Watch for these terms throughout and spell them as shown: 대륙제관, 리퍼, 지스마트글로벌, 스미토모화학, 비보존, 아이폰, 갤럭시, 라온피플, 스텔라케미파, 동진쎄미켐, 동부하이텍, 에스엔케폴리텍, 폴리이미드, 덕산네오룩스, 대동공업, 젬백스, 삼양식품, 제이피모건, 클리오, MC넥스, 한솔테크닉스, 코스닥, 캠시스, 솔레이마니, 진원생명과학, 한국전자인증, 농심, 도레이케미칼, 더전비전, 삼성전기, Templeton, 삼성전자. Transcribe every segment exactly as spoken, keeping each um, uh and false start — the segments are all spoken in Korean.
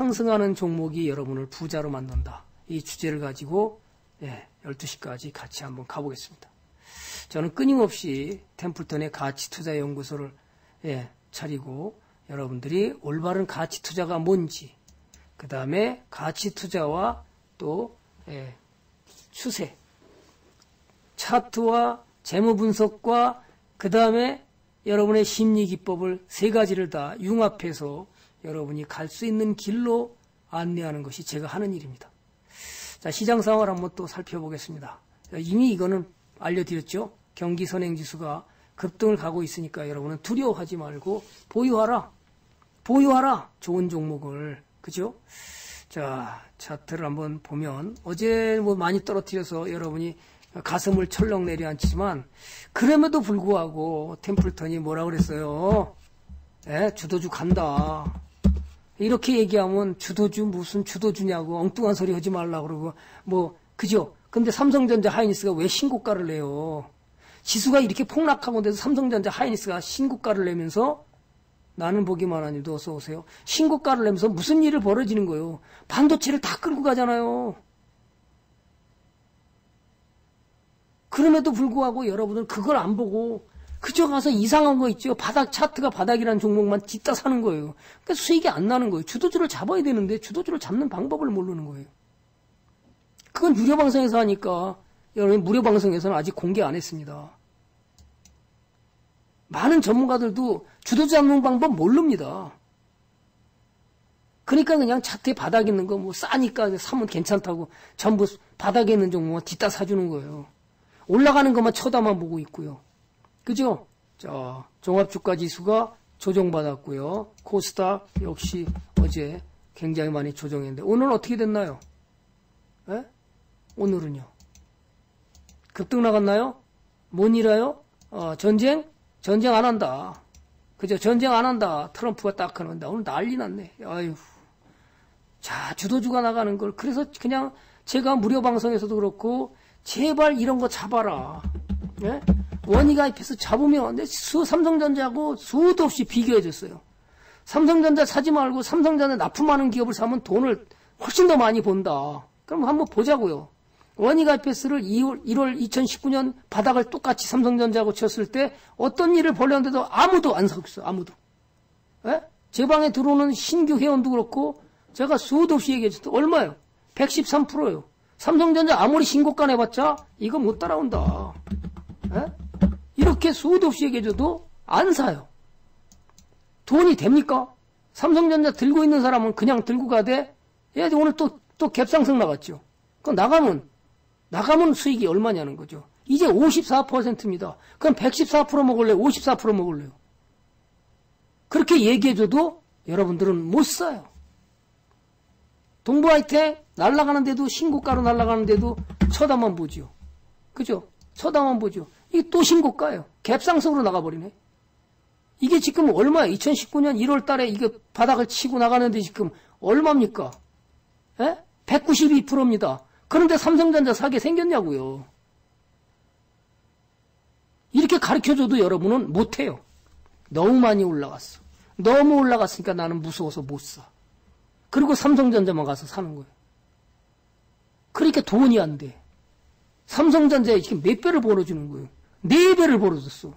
상승하는 종목이 여러분을 부자로 만든다. 이 주제를 가지고 예, 열두 시까지 같이 한번 가보겠습니다. 저는 끊임없이 템플턴의 가치투자연구소를 예, 차리고 여러분들이 올바른 가치투자가 뭔지, 그 다음에 가치투자와 또 예, 추세, 차트와 재무분석과 그 다음에 여러분의 심리기법을 세 가지를 다 융합해서 여러분이 갈 수 있는 길로 안내하는 것이 제가 하는 일입니다. 자, 시장 상황을 한번 또 살펴보겠습니다. 이미 이거는 알려드렸죠. 경기 선행지수가 급등을 가고 있으니까 여러분은 두려워하지 말고 보유하라. 보유하라. 좋은 종목을. 그죠? 자, 차트를 한번 보면 어제 뭐 많이 떨어뜨려서 여러분이 가슴을 철렁 내려앉히지만 그럼에도 불구하고 템플턴이 뭐라 그랬어요? 예, 주도주 간다. 이렇게 얘기하면 주도주 무슨 주도주냐고 엉뚱한 소리 하지 말라고 그러고 뭐 그죠? 근데 삼성전자 하이닉스가 왜 신고가를 내요? 지수가 이렇게 폭락하고 돼서 삼성전자 하이닉스가 신고가를 내면서 나는 보기만 하니도 어서 오세요. 신고가를 내면서 무슨 일을 벌어지는 거예요? 반도체를 다 끌고 가잖아요. 그럼에도 불구하고 여러분은 그걸 안 보고 그저 가서 이상한 거 있죠. 바닥 차트가 바닥이라는 종목만 뒷다 사는 거예요. 그러니까 수익이 안 나는 거예요. 주도주를 잡아야 되는데 주도주를 잡는 방법을 모르는 거예요. 그건 유료 방송에서 하니까 여러분 무료 방송에서는 아직 공개 안 했습니다. 많은 전문가들도 주도주 잡는 방법 모릅니다. 그러니까 그냥 차트에 바닥 있는 거 뭐 싸니까 사면 괜찮다고 전부 바닥에 있는 종목만 뒷다 사주는 거예요. 올라가는 것만 쳐다만 보고 있고요. 그죠? 자, 종합주가지수가 조정받았고요. 코스닥 역시 어제 굉장히 많이 조정했는데 오늘 어떻게 됐나요? 예? 오늘은요. 급등 나갔나요? 뭔 일이에요? 어, 전쟁? 전쟁 안 한다. 그죠? 전쟁 안 한다. 트럼프가 딱 하는데 오늘 난리 났네. 아유. 자, 주도주가 나가는 걸. 그래서 그냥 제가 무료 방송에서도 그렇고 제발 이런 거 잡아라. 예? 원익아이피에스 잡으면 수, 삼성전자하고 수도 없이 비교해줬어요. 삼성전자 사지 말고 삼성전자 납품하는 기업을 사면 돈을 훨씬 더 많이 번다. 그럼 한번 보자고요. 원익아이피에스를 일월 이천십구년 바닥을 똑같이 삼성전자하고 쳤을 때 어떤 일을 벌였는데도 아무도 안 사고 있어요. 아무도. 예? 제 방에 들어오는 신규 회원도 그렇고 제가 수도 없이 얘기해줬어요. 얼마예요? 백십삼 퍼센트예요. 삼성전자 아무리 신고가 내봤자 이거 못 따라온다. 에? 이렇게 수도 없이 얘기해줘도 안 사요. 돈이 됩니까? 삼성전자 들고 있는 사람은 그냥 들고 가되 예, 오늘 또, 또 갭상승 나갔죠. 그럼 나가면 나가면 수익이 얼마냐는 거죠. 이제 오십사 퍼센트입니다. 그럼 백십사 퍼센트 먹을래요? 오십사 퍼센트 먹을래요? 그렇게 얘기해줘도 여러분들은 못 사요. 동부하이텍 날아가는데도 신고가로 날아가는데도 쳐다만 보죠. 그죠? 쳐다만 보죠. 이게 또 신고가예요. 갭상승으로 나가버리네. 이게 지금 얼마예요? 이천십구년 일월 달에 이게 바닥을 치고 나가는데 지금 얼마입니까? 에? 백구십이 퍼센트입니다. 그런데 삼성전자 사게 생겼냐고요. 이렇게 가르쳐줘도 여러분은 못해요. 너무 많이 올라갔어. 너무 올라갔으니까 나는 무서워서 못 사. 그리고 삼성전자만 가서 사는 거예요. 그러니까 돈이 안 돼. 삼성전자에 지금 몇 배를 벌어주는 거예요? 네 배를 벌어줬어.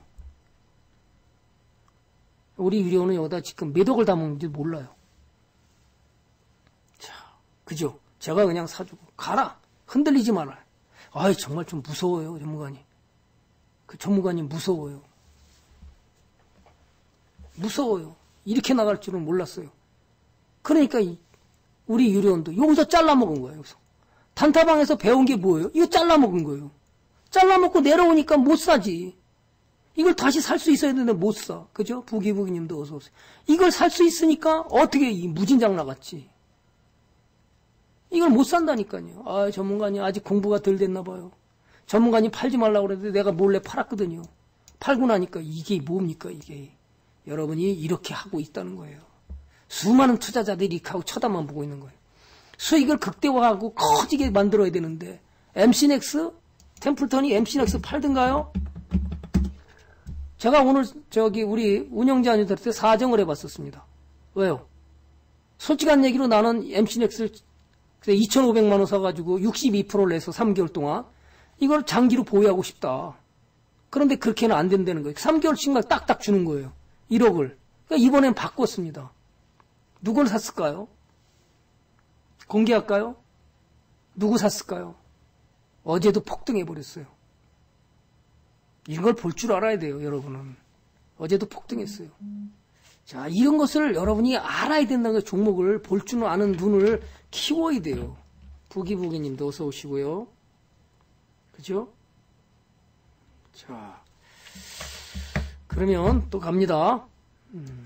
우리 유료는 여기다 지금 몇 억을 담은지 몰라요. 자, 그죠? 제가 그냥 사주고 가라. 흔들리지 마라. 아이 정말 좀 무서워요, 전문가님. 그 전문가님 무서워요. 무서워요. 이렇게 나갈 줄은 몰랐어요. 그러니까 우리 유료원도 여기서 잘라먹은 거예요. 여기서. 단타방에서 배운 게 뭐예요? 이거 잘라먹은 거예요. 잘라먹고 내려오니까 못 사지. 이걸 다시 살 수 있어야 되는데 못 사. 그죠? 부기부기님도 어서오세요. 이걸 살 수 있으니까 어떻게 이 무진장 나갔지. 이걸 못 산다니까요. 아, 전문가님 아직 공부가 덜 됐나 봐요. 전문가님 팔지 말라고 그랬는데 내가 몰래 팔았거든요. 팔고 나니까 이게 뭡니까 이게. 여러분이 이렇게 하고 있다는 거예요. 수많은 투자자들이 이렇게 하고 쳐다만 보고 있는 거예요. 수익을 극대화하고 커지게 만들어야 되는데 엠씨넥스? 템플턴이 엠씨넥스 팔든가요? 제가 오늘 저기 우리 운영자님들한테 사정을 해봤었습니다. 왜요? 솔직한 얘기로 나는 엠씨넥스를 이천오백만 원 사가지고 육십이 퍼센트를 내서 삼 개월 동안 이걸 장기로 보유하고 싶다. 그런데 그렇게는 안 된다는 거예요. 삼 개월씩만 딱딱 주는 거예요. 일억을. 그러니까 이번엔 바꿨습니다. 누굴 샀을까요? 공개할까요? 누구 샀을까요? 어제도 폭등해버렸어요. 이런 걸 볼 줄 알아야 돼요, 여러분은. 어제도 폭등했어요. 자, 이런 것을 여러분이 알아야 된다는 거예요. 종목을 볼 줄 아는 눈을 키워야 돼요. 부기부기님도 어서 오시고요. 그죠? 자, 그러면 또 갑니다. 음,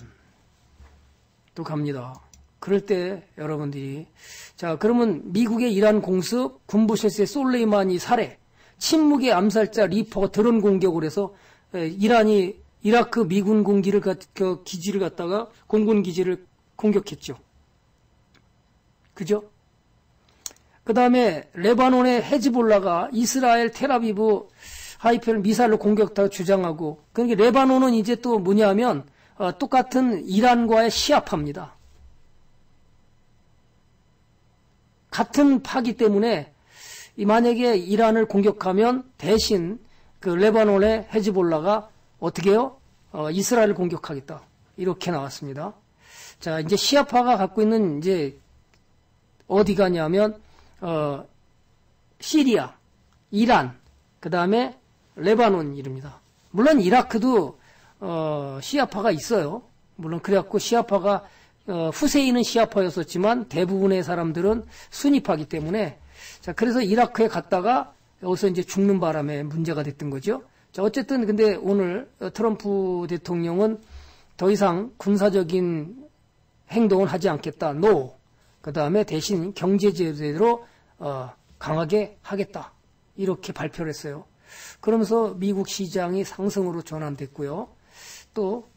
또 갑니다. 그럴 때 여러분들이, 자, 그러면 미국의 이란 공습, 군부실세 솔레이마니 살해, 침묵의 암살자 리퍼가 드론 공격을 해서 이란이 이라크 미군 공기를 가, 그 기지를 갖다가 공군 기지를 공격했죠. 그죠? 그 다음에 레바논의 헤즈볼라가 이스라엘 텔아비브 하이펠 미사일로 공격했다고 주장하고, 그러니까 레바논은 이제 또 뭐냐면 어, 똑같은 이란과의 시합합니다. 같은 파기 때문에 이 만약에 이란을 공격하면 대신 그 레바논의 헤즈볼라가 어떻게 해요? 어, 이스라엘을 공격하겠다. 이렇게 나왔습니다. 자, 이제 시아파가 갖고 있는 이제 어디 가냐면 어, 시리아, 이란, 그 다음에 레바논 이릅니다. 물론 이라크도 어, 시아파가 있어요. 물론 그래갖고 시아파가 어, 후세인은 시아파였었지만 대부분의 사람들은 순위파기 때문에, 자, 그래서 이라크에 갔다가 여기서 이제 죽는 바람에 문제가 됐던 거죠. 자, 어쨌든 근데 오늘 트럼프 대통령은 더 이상 군사적인 행동을 하지 않겠다. 노. 그 다음에 대신 경제 제재로 어, 강하게 하겠다. 이렇게 발표를 했어요. 그러면서 미국 시장이 상승으로 전환됐고요. 또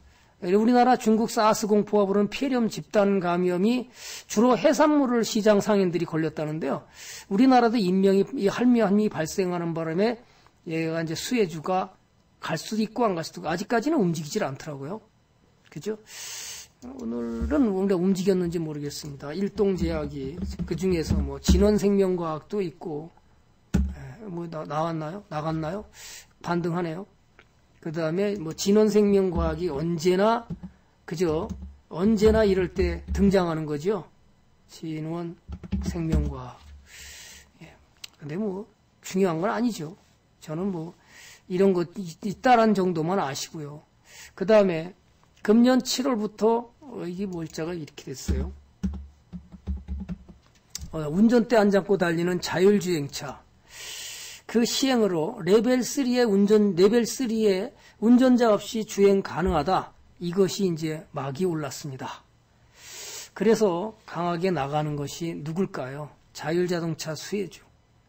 우리나라 중국 사스 공포와 부른 폐렴 집단 감염이 주로 해산물을 시장 상인들이 걸렸다는데요. 우리나라도 인명이 이 할미한미 발생하는 바람에 얘가 이제 수혜주가 갈 수도 있고 안 갈 수도 있고 아직까지는 움직이질 않더라고요. 그죠? 오늘은 원래 움직였는지 모르겠습니다. 일동제약이 그 중에서 뭐 진원생명과학도 있고 뭐 나, 나왔나요? 나갔나요? 반등하네요. 그 다음에 뭐 진원생명과학이 언제나 그죠? 언제나 이럴 때 등장하는 거죠. 진원생명과학. 예. 근데 뭐 중요한 건 아니죠. 저는 뭐 이런 것 있다란 정도만 아시고요. 그 다음에 금년 칠월부터 어, 이게 뭘자가 이렇게 됐어요. 어, 운전대 안 잡고 달리는 자율주행차 그 시행으로 레벨 쓰리의 운전 레벨 쓰리의 운전자 없이 주행 가능하다. 이것이 이제 막이 올랐습니다. 그래서 강하게 나가는 것이 누굴까요? 자율자동차 수혜주.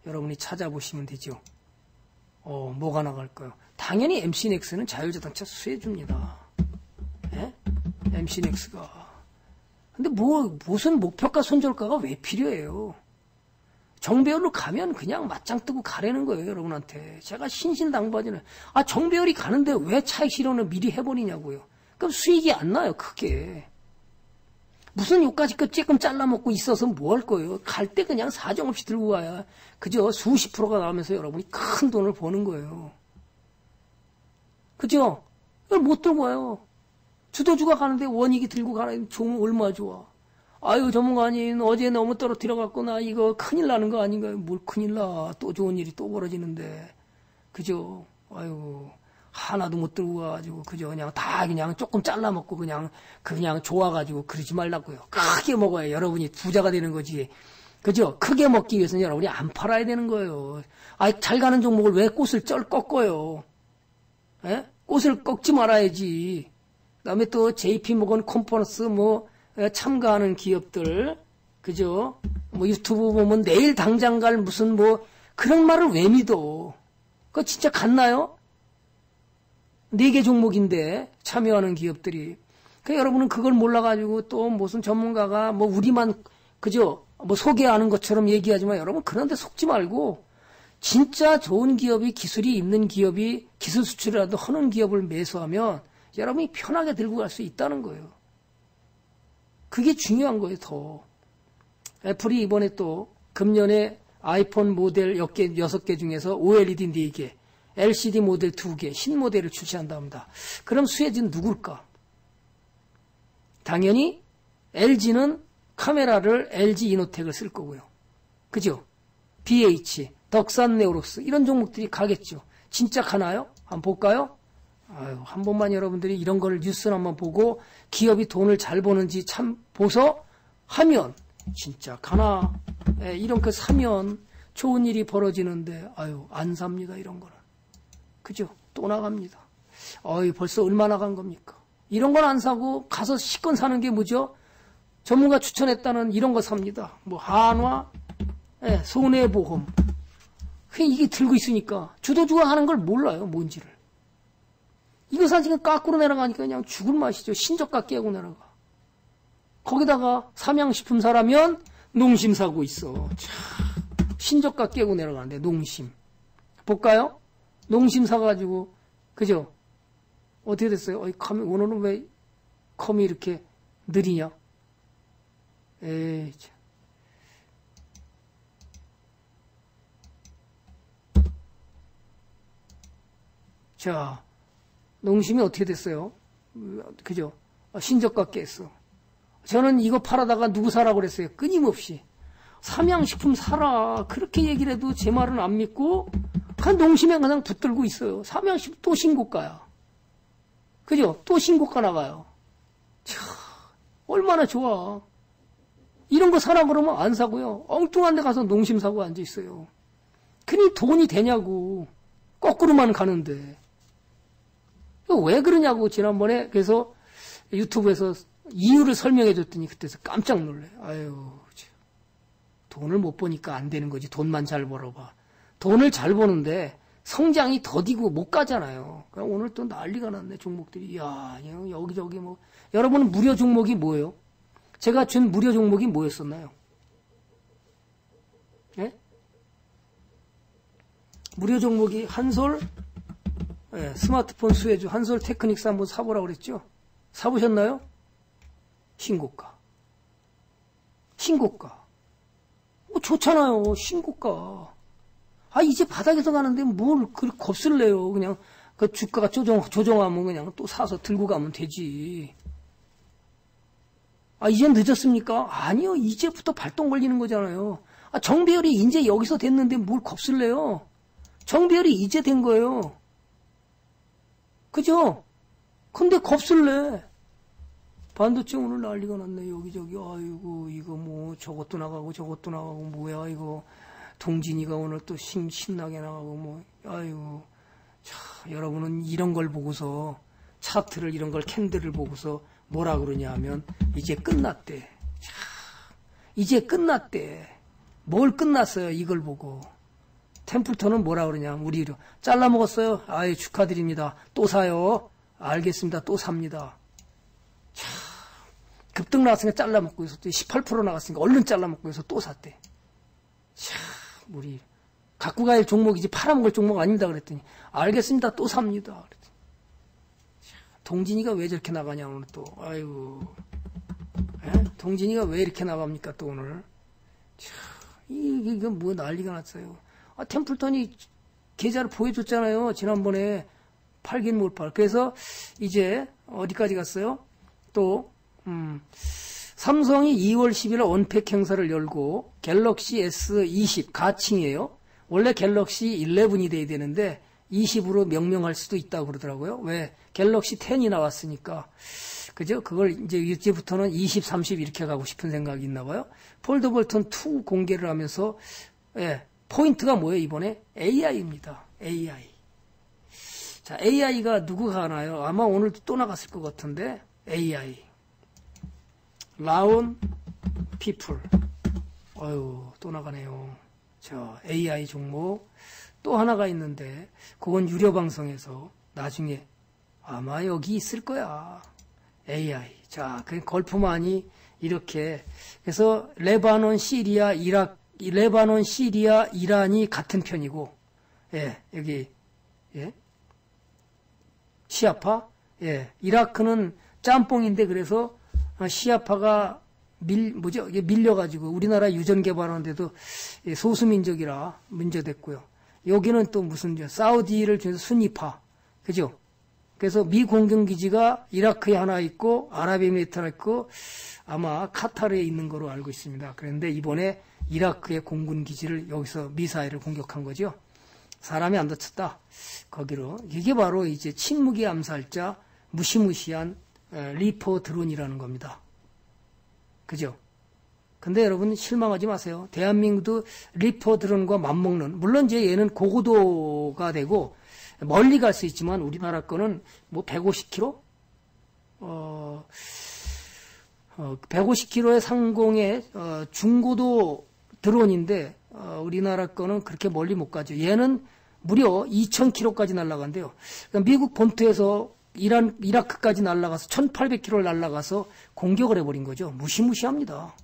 여러분이 찾아보시면 되죠. 어, 뭐가 나갈까요? 당연히 엠씨넥스는 자율자동차 수혜주입니다. 예? 엠씨넥스가. 근데 뭐, 무슨 목표가 손절가가 왜 필요해요? 정배열로 가면 그냥 맞짱 뜨고 가라는 거예요, 여러분한테. 제가 신신당부하지는. 아, 정배열이 가는데 왜 차익 실현을 미리 해버리냐고요. 그럼 수익이 안 나요, 크게. 무슨 요까지껏 조금 잘라먹고 있어서 뭐 할 거예요? 갈 때 그냥 사정없이 들고 가야 그죠? 수십 프로가 나오면서 여러분이 큰 돈을 버는 거예요. 그죠? 이걸 못 들고 와요. 주도주가 가는데 원익이 들고 가는 종은 얼마 좋아. 아유, 전문가님 어제 너무 떨어뜨려갔구나. 이거 큰일 나는 거 아닌가요? 뭘 큰일 나. 또 좋은 일이 또 벌어지는데. 그죠? 아유. 하나도 못 들고 가가지고, 그죠? 그냥 다 그냥 조금 잘라먹고 그냥, 그냥 좋아가지고 그러지 말라고요. 크게 먹어야 여러분이 부자가 되는 거지. 그죠? 크게 먹기 위해서는 여러분이 안 팔아야 되는 거예요. 아이, 잘 가는 종목을 왜 꽃을 쩔 꺾어요? 예? 꽃을 꺾지 말아야지. 그 다음에 또 제이피모건 컨퍼런스 뭐, 참가하는 기업들. 그죠? 뭐 유튜브 보면 내일 당장 갈 무슨 뭐, 그런 말을 왜 믿어? 그거 진짜 갔나요? 네 개 종목인데 참여하는 기업들이. 그 여러분은 그걸 몰라가지고 또 무슨 전문가가 뭐 우리만 그죠? 뭐 소개하는 것처럼 얘기하지만 여러분 그런데 속지 말고 진짜 좋은 기업이 기술이 있는 기업이 기술 수출이라도 하는 기업을 매수하면 여러분이 편하게 들고 갈 수 있다는 거예요. 그게 중요한 거예요, 더. 애플이 이번에 또 금년에 아이폰 모델 여섯 개 중에서 오엘이디 네 개, 엘시디 모델 두 개, 신 모델을 출시한답니다. 그럼 수혜진 누굴까? 당연히 엘지는 카메라를 엘지 이노텍을 쓸 거고요. 그죠? 비에이치, 덕산네오룩스 이런 종목들이 가겠죠. 진짜 가나요? 한번 볼까요? 아유, 한 번만 여러분들이 이런 거를 뉴스나 한번 보고 기업이 돈을 잘 버는지 참 보서 하면 진짜 가나? 예, 이런 거 사면 좋은 일이 벌어지는데 아유 안 삽니다 이런 거는. 그죠? 또 나갑니다. 어이 벌써 얼마나 간 겁니까? 이런 건 안 사고 가서 시권 사는 게 뭐죠? 전문가 추천했다는 이런 거 삽니다. 뭐 한화, 예, 손해보험. 그냥 이게 들고 있으니까 주도주가 하는 걸 몰라요 뭔지를. 이거 사실은 깎으로 내려가니까 그냥 죽을 맛이죠. 신저가 깨고 내려가. 거기다가 삼양식품 사라면 농심 사고 있어. 참, 신저가 깨고 내려가는데 농심. 볼까요? 농심 사가지고 그죠? 어떻게 됐어요? 어이, 컴이, 오늘은 왜 컴이 이렇게 느리냐? 에이 참. 자, 농심이 어떻게 됐어요? 그죠? 신저가 깼어. 저는 이거 팔아다가 누구 사라고 그랬어요? 끊임없이. 삼양식품 사라. 그렇게 얘기를 해도 제 말은 안 믿고 한 농심에 그냥 붙들고 있어요. 삼양식품 또 신고가야. 그죠? 또 신고가 나가요. 참, 얼마나 좋아. 이런 거 사라 그러면 안 사고요. 엉뚱한 데 가서 농심 사고 앉아 있어요. 그니 돈이 되냐고. 거꾸로만 가는데. 왜 그러냐고 지난번에 그래서 유튜브에서 이유를 설명해 줬더니 그때서 깜짝 놀래. 아유, 돈을 못 버니까 안 되는 거지. 돈만 잘 벌어봐. 돈을 잘 버는데 성장이 더디고 못 가잖아요. 그냥 오늘 또 난리가 났네 종목들이. 이야, 여기저기 뭐. 여러분은 무료 종목이 뭐예요? 제가 준 무료 종목이 뭐였었나요? 예? 무료 종목이 한솔, 예, 스마트폰 수혜주 한솔테크닉스 한번 사보라고 그랬죠? 사보셨나요? 신고가. 신고가. 어, 좋잖아요. 신고가. 아, 이제 바닥에서 가는데 뭘 그렇게 겁을 내요. 그냥 그 주가가 조정, 조정하면 그냥 또 사서 들고 가면 되지. 아, 이젠 늦었습니까? 아니요. 이제부터 발동 걸리는 거잖아요. 아, 정배열이 이제 여기서 됐는데 뭘 겁을 내요. 정배열이 이제 된 거예요. 그죠? 근데 겁을 내. 반도체 오늘 난리가 났네. 여기저기. 아이고 이거 뭐 저것도 나가고 저것도 나가고 뭐야 이거. 동진이가 오늘 또 신, 신나게 나가고 뭐. 아이고. 자, 여러분은 이런 걸 보고서 차트를 이런 걸 캔들을 보고서 뭐라 그러냐 하면 이제 끝났대. 자, 이제 끝났대. 뭘 끝났어요? 이걸 보고. 템플턴은 뭐라 그러냐. 우리로 잘라먹었어요. 아이 축하드립니다. 또 사요. 알겠습니다. 또 삽니다. 자, 급등 나왔으니까 잘라먹고 있었대. 십팔 퍼센트 나갔으니까 얼른 잘라먹고 해서 또 샀대. 자, 우리 갖고 가야 할 종목이지 팔아먹을 종목 아닙니다 그랬더니 알겠습니다. 또 삽니다 그랬더니. 자, 동진이가 왜 저렇게 나가냐 오늘 또. 아이고. 에? 동진이가 왜 이렇게 나갑니까 또 오늘. 자, 이게, 이게 뭐 난리가 났어요. 아, 템플턴이 계좌를 보여줬잖아요. 지난번에 팔긴 못 팔. 그래서 이제 어디까지 갔어요? 또 음, 삼성이 이월 십일 일 언팩 행사를 열고 갤럭시 에스 이십 가칭이에요. 원래 갤럭시 십일이 돼야 되는데 이십으로 명명할 수도 있다고 그러더라고요. 왜? 갤럭시 십이 나왔으니까. 그죠? 그걸 이제 이제부터는 이십, 삼십 이렇게 가고 싶은 생각이 있나 봐요. 폴더블턴 이 공개를 하면서 예, 포인트가 뭐예요? 이번에 에이아이입니다. 에이아이. 자, 에이아이가 누구가 하나요? 아마 오늘 또 나갔을 것 같은데. 에이아이. 라온피플. 어휴, 또 나가네요. 저 에이아이 종목. 또 하나가 있는데, 그건 유료방송에서 나중에 아마 여기 있을 거야. 에이아이. 자, 그 걸프만이 이렇게. 그래서 레바논, 시리아, 이라크, 레바논, 시리아, 이란이 같은 편이고, 예, 여기, 예. 시아파? 예, 이라크는 짬뽕인데 그래서 시아파가 밀, 뭐죠? 밀려가지고 우리나라 유전 개발하는데도 소수민족이라 문제됐고요. 여기는 또 무슨, 사우디를 중에서 순위파. 그죠? 그래서 미 공군기지가 이라크에 하나 있고, 아랍에미리트 하나 있고, 아마 카타르에 있는 거로 알고 있습니다. 그런데 이번에 이라크의 공군기지를 여기서 미사일을 공격한 거죠. 사람이 안 다쳤다. 거기로. 이게 바로 이제 침묵의 암살자, 무시무시한 리퍼 드론이라는 겁니다. 그죠? 근데 여러분 실망하지 마세요. 대한민국도 리퍼 드론과 맞먹는, 물론 이제 얘는 고고도가 되고 멀리 갈 수 있지만 우리나라 거는 뭐 백오십 킬로미터? 어, 어, 백오십 킬로미터의 상공의 어, 중고도 드론인데 어, 우리나라 거는 그렇게 멀리 못 가죠. 얘는 무려 이천 킬로미터까지 날아간대요. 그러니까 미국 본토에서 이란, 이라크까지 날아가서 천팔백 킬로미터를 날아가서 공격을 해버린 거죠. 무시무시합니다.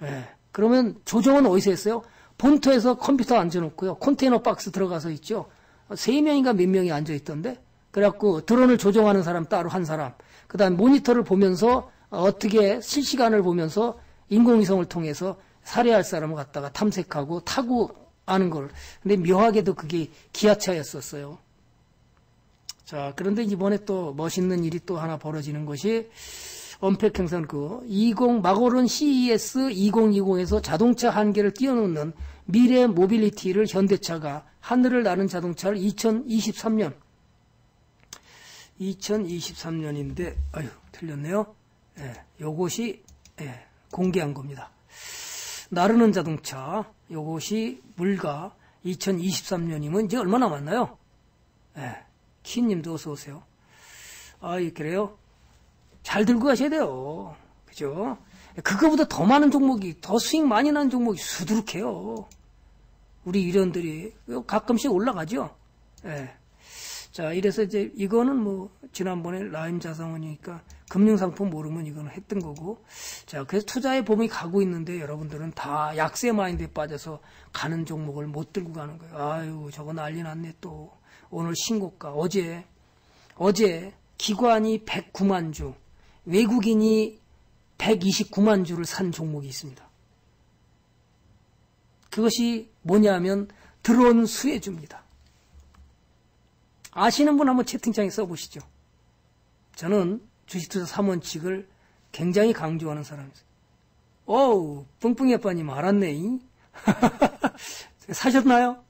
예. 그러면 조정은 어디서 했어요? 본토에서 컴퓨터 앉아놓고요. 컨테이너 박스 들어가서 있죠. 세 명인가 몇 명이 앉아있던데? 그래갖고 드론을 조종하는 사람 따로 한 사람. 그 다음 모니터를 보면서 어떻게 실시간을 보면서 인공위성을 통해서 살해할 사람을 갖다가 탐색하고 타고 아는 걸. 근데 묘하게도 그게 기아차였었어요. 자, 그런데 이번에 또 멋있는 일이 또 하나 벌어지는 것이 언팩 행사는 그 이십 막오른 씨이에스 이천이십에서 자동차 한계를 뛰어넘는 미래 모빌리티를 현대차가 하늘을 나는 자동차를 이천이십삼 년 이천이십삼 년인데 아유 틀렸네요. 예, 요것이 예, 공개한 겁니다. 나르는 자동차 요것이 물가 이천이십삼 년이면 이제 얼마 남았나요? 예. 키님도 어서 오세요. 아, 예, 그래요? 잘 들고 가셔야 돼요. 그죠? 그거보다 더 많은 종목이, 더 수익 많이 나는 종목이 수두룩해요. 우리 위원들이 가끔씩 올라가죠. 예. 자, 이래서 이제 이거는 뭐 지난번에 라임 자산운용이니까 금융상품 모르면 이거는 했던 거고. 자, 그래서 투자의 봄이 가고 있는데 여러분들은 다 약세 마인드에 빠져서 가는 종목을 못 들고 가는 거예요. 아유, 저거 난리 났네 또. 오늘 신고가 어제 어제 기관이 백구만 주, 외국인이 백이십구만 주를 산 종목이 있습니다. 그것이 뭐냐면 드론 수혜주입니다. 아시는 분 한번 채팅창에 써보시죠. 저는 주식투자 삼 원칙을 굉장히 강조하는 사람이에요. 어우, 뿡뿡이 아빠님 알았네. 사셨나요?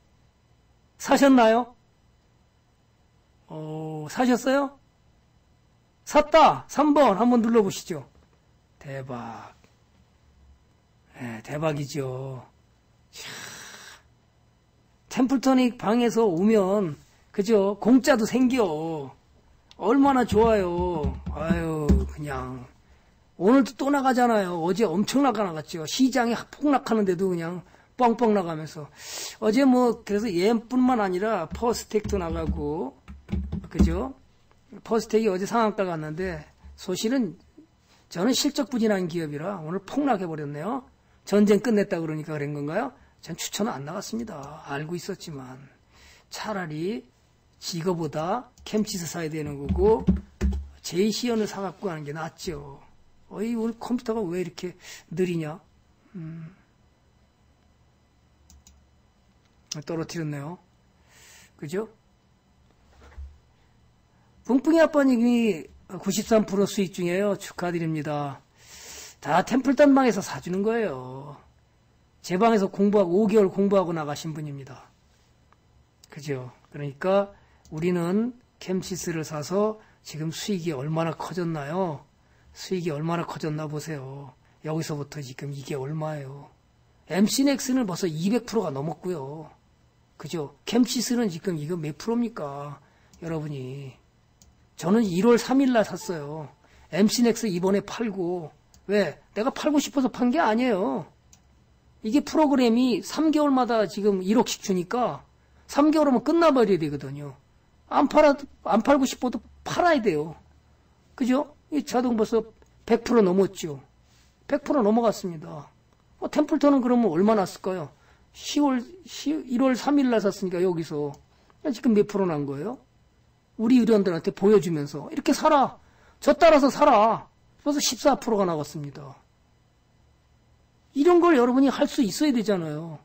사셨나요? 어, 사셨어요? 샀다! 삼 번 한번 눌러보시죠. 대박. 네, 대박이죠. 이야. 템플토닉 방에서 오면, 그죠? 공짜도 생겨. 얼마나 좋아요. 아유, 그냥. 오늘도 또 나가잖아요. 어제 엄청 나가 나갔죠. 시장이 폭락하는데도 그냥. 뻥뻥 나가면서 어제 뭐 그래서 얘뿐만 아니라 퍼스텍도 나가고 그죠? 퍼스텍이 어제 상한가 갔는데 소실은 저는 실적 부진한 기업이라 오늘 폭락해버렸네요. 전쟁 끝냈다 그러니까 그런 건가요? 전 추천은 안 나갔습니다. 알고 있었지만 차라리 이거보다 캠시스 사야 되는 거고 제이씨언을 사갖고 가는 게 낫죠. 어이 오늘 컴퓨터가 왜 이렇게 느리냐? 음. 떨어뜨렸네요. 그죠? 뿡뿡이 아빠님이 구십삼 퍼센트 수익 중이에요. 축하드립니다. 다 템플턴 방에서 사주는 거예요. 제 방에서 공부하고 오 개월 공부하고 나가신 분입니다. 그죠? 그러니까 우리는 캠시스를 사서 지금 수익이 얼마나 커졌나요? 수익이 얼마나 커졌나 보세요. 여기서부터 지금 이게 얼마예요? 엠씨넥스는 벌써 이백 퍼센트가 넘었고요. 그죠? 캠시스는 지금 이거 몇 프로입니까? 여러분이. 저는 일월 삼일날 샀어요. 엠씨넥스 이번에 팔고. 왜? 내가 팔고 싶어서 판 게 아니에요. 이게 프로그램이 삼 개월마다 지금 일억씩 주니까 삼 개월이면 끝나버려야 되거든요. 안 팔아도, 안 팔고 싶어도 팔아야 돼요. 그죠? 이 자동 벌써 백 퍼센트 넘었죠. 백 퍼센트 넘어갔습니다. 어, 템플턴은 그러면 얼마나 났을까요? 일월 삼일날 샀으니까 여기서 지금 몇 프로 난 거예요? 우리 의원들한테 보여주면서 이렇게 사라. 저 따라서 사라. 벌써 십사 퍼센트가 나갔습니다. 이런 걸 여러분이 할 수 있어야 되잖아요.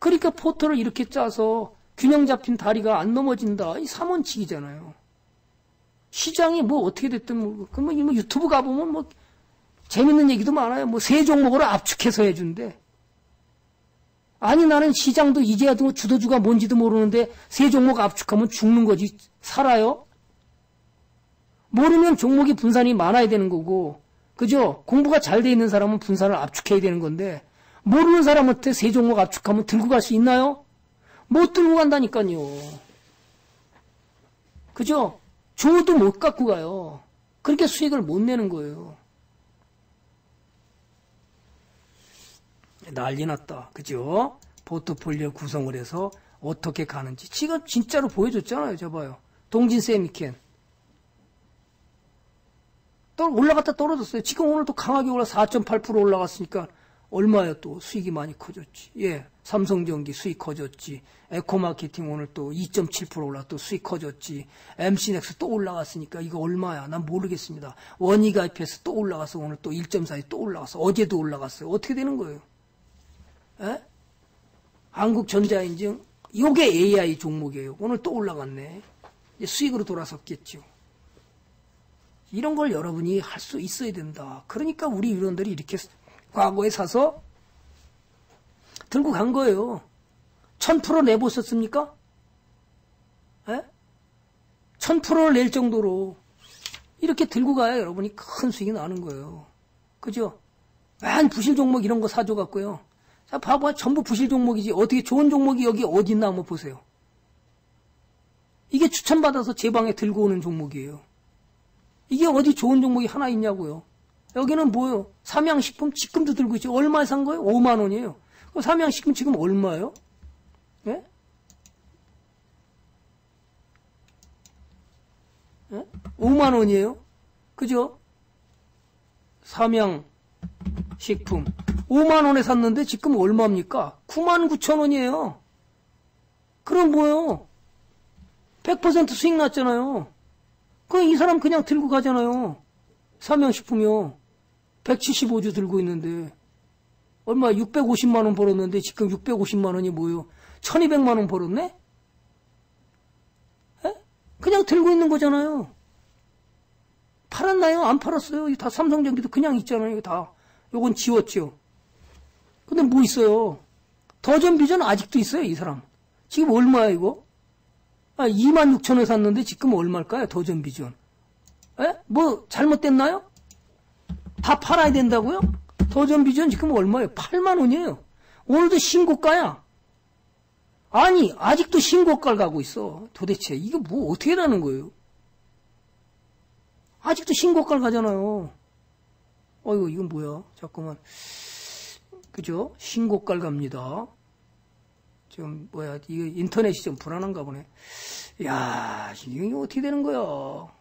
그러니까 포털을 이렇게 짜서 균형 잡힌 다리가 안 넘어진다. 이 삼원칙이잖아요. 시장이 뭐 어떻게 됐든 뭐, 그러면 뭐 유튜브 가보면 뭐 재밌는 얘기도 많아요. 뭐 세 종목으로 압축해서 해준대. 아니 나는 시장도 이제야 주도주가 뭔지도 모르는데 세 종목 압축하면 죽는 거지. 살아요? 모르면 종목이 분산이 많아야 되는 거고, 그죠? 공부가 잘 돼 있는 사람은 분산을 압축해야 되는 건데 모르는 사람한테 세 종목 압축하면 들고 갈 수 있나요? 못 들고 간다니까요. 그죠? 줘도 못 갖고 가요. 그렇게 수익을 못 내는 거예요. 난리 났다. 그죠? 포트폴리오 구성을 해서 어떻게 가는지. 지금 진짜로 보여줬잖아요. 저 봐요. 동진쎄미켐. 또 올라갔다 떨어졌어요. 지금 오늘 또 강하게 올라 사 점 팔 퍼센트 올라갔으니까 얼마야 또 수익이 많이 커졌지. 예, 삼성전기 수익 커졌지. 에코마케팅 오늘 또 이 점 칠 퍼센트 올라 또 수익 커졌지. 엠씨넥스 또 올라갔으니까 이거 얼마야? 난 모르겠습니다. 원익아이피에스 또 올라가서 오늘 또 일 점 사 또 올라가서 어제도 올라갔어요. 어떻게 되는 거예요? 예? 한국전자인증 요게 에이아이 종목이에요. 오늘 또 올라갔네. 이제 수익으로 돌아섰겠죠. 이런 걸 여러분이 할 수 있어야 된다. 그러니까 우리 유론들이 이렇게 과거에 사서 들고 간 거예요. 천 퍼센트 내보셨습니까? 예? 천 퍼센트를 낼 정도로 이렇게 들고 가야 여러분이 큰 수익이 나는 거예요. 그죠? 맨 부실 종목 이런 거 사줘갖고요. 자, 봐봐. 전부 부실 종목이지. 어떻게 좋은 종목이 여기 어디 있나 한번 보세요. 이게 추천받아서 제 방에 들고 오는 종목이에요. 이게 어디 좋은 종목이 하나 있냐고요. 여기는 뭐요? 삼양식품 지금도 들고 있죠. 얼마에 산 거예요? 오만 원이에요. 그럼 삼양식품 지금 얼마예요? 예? 예? 오만 원이에요. 그죠? 삼양식품. 오만 원에 샀는데 지금 얼마입니까? 구만 구천 원이에요. 그럼 뭐예요? 백 퍼센트 수익 났잖아요. 그럼 이 사람 그냥 들고 가잖아요. 삼양식품이요. 백칠십오 주 들고 있는데 얼마 육백오십만 원 벌었는데 지금 육백오십만 원이 뭐예요? 천이백만 원 벌었네? 에? 그냥 들고 있는 거잖아요. 팔았나요? 안 팔았어요. 이거 다 삼성전기도 그냥 있잖아요. 이거 다. 요건 지웠죠. 근데 뭐 있어요? 더전비전 아직도 있어요. 이 사람. 지금 얼마야 이거? 아, 이만 육천 원에 샀는데 지금 얼마일까요? 더전비전. 에? 뭐 잘못됐나요? 다 팔아야 된다고요? 더전비전 지금 얼마예요? 팔만 원이에요. 오늘도 신고가야. 아니 아직도 신고가를 가고 있어. 도대체 이거 뭐 어떻게 하는 거예요? 아직도 신고가를 가잖아요. 어이구 이건 뭐야? 잠깐만. 그죠? 신고가를 갑니다. 지금 뭐야, 이거 인터넷이 좀 불안한가 보네. 야, 이게 어떻게 되는 거야?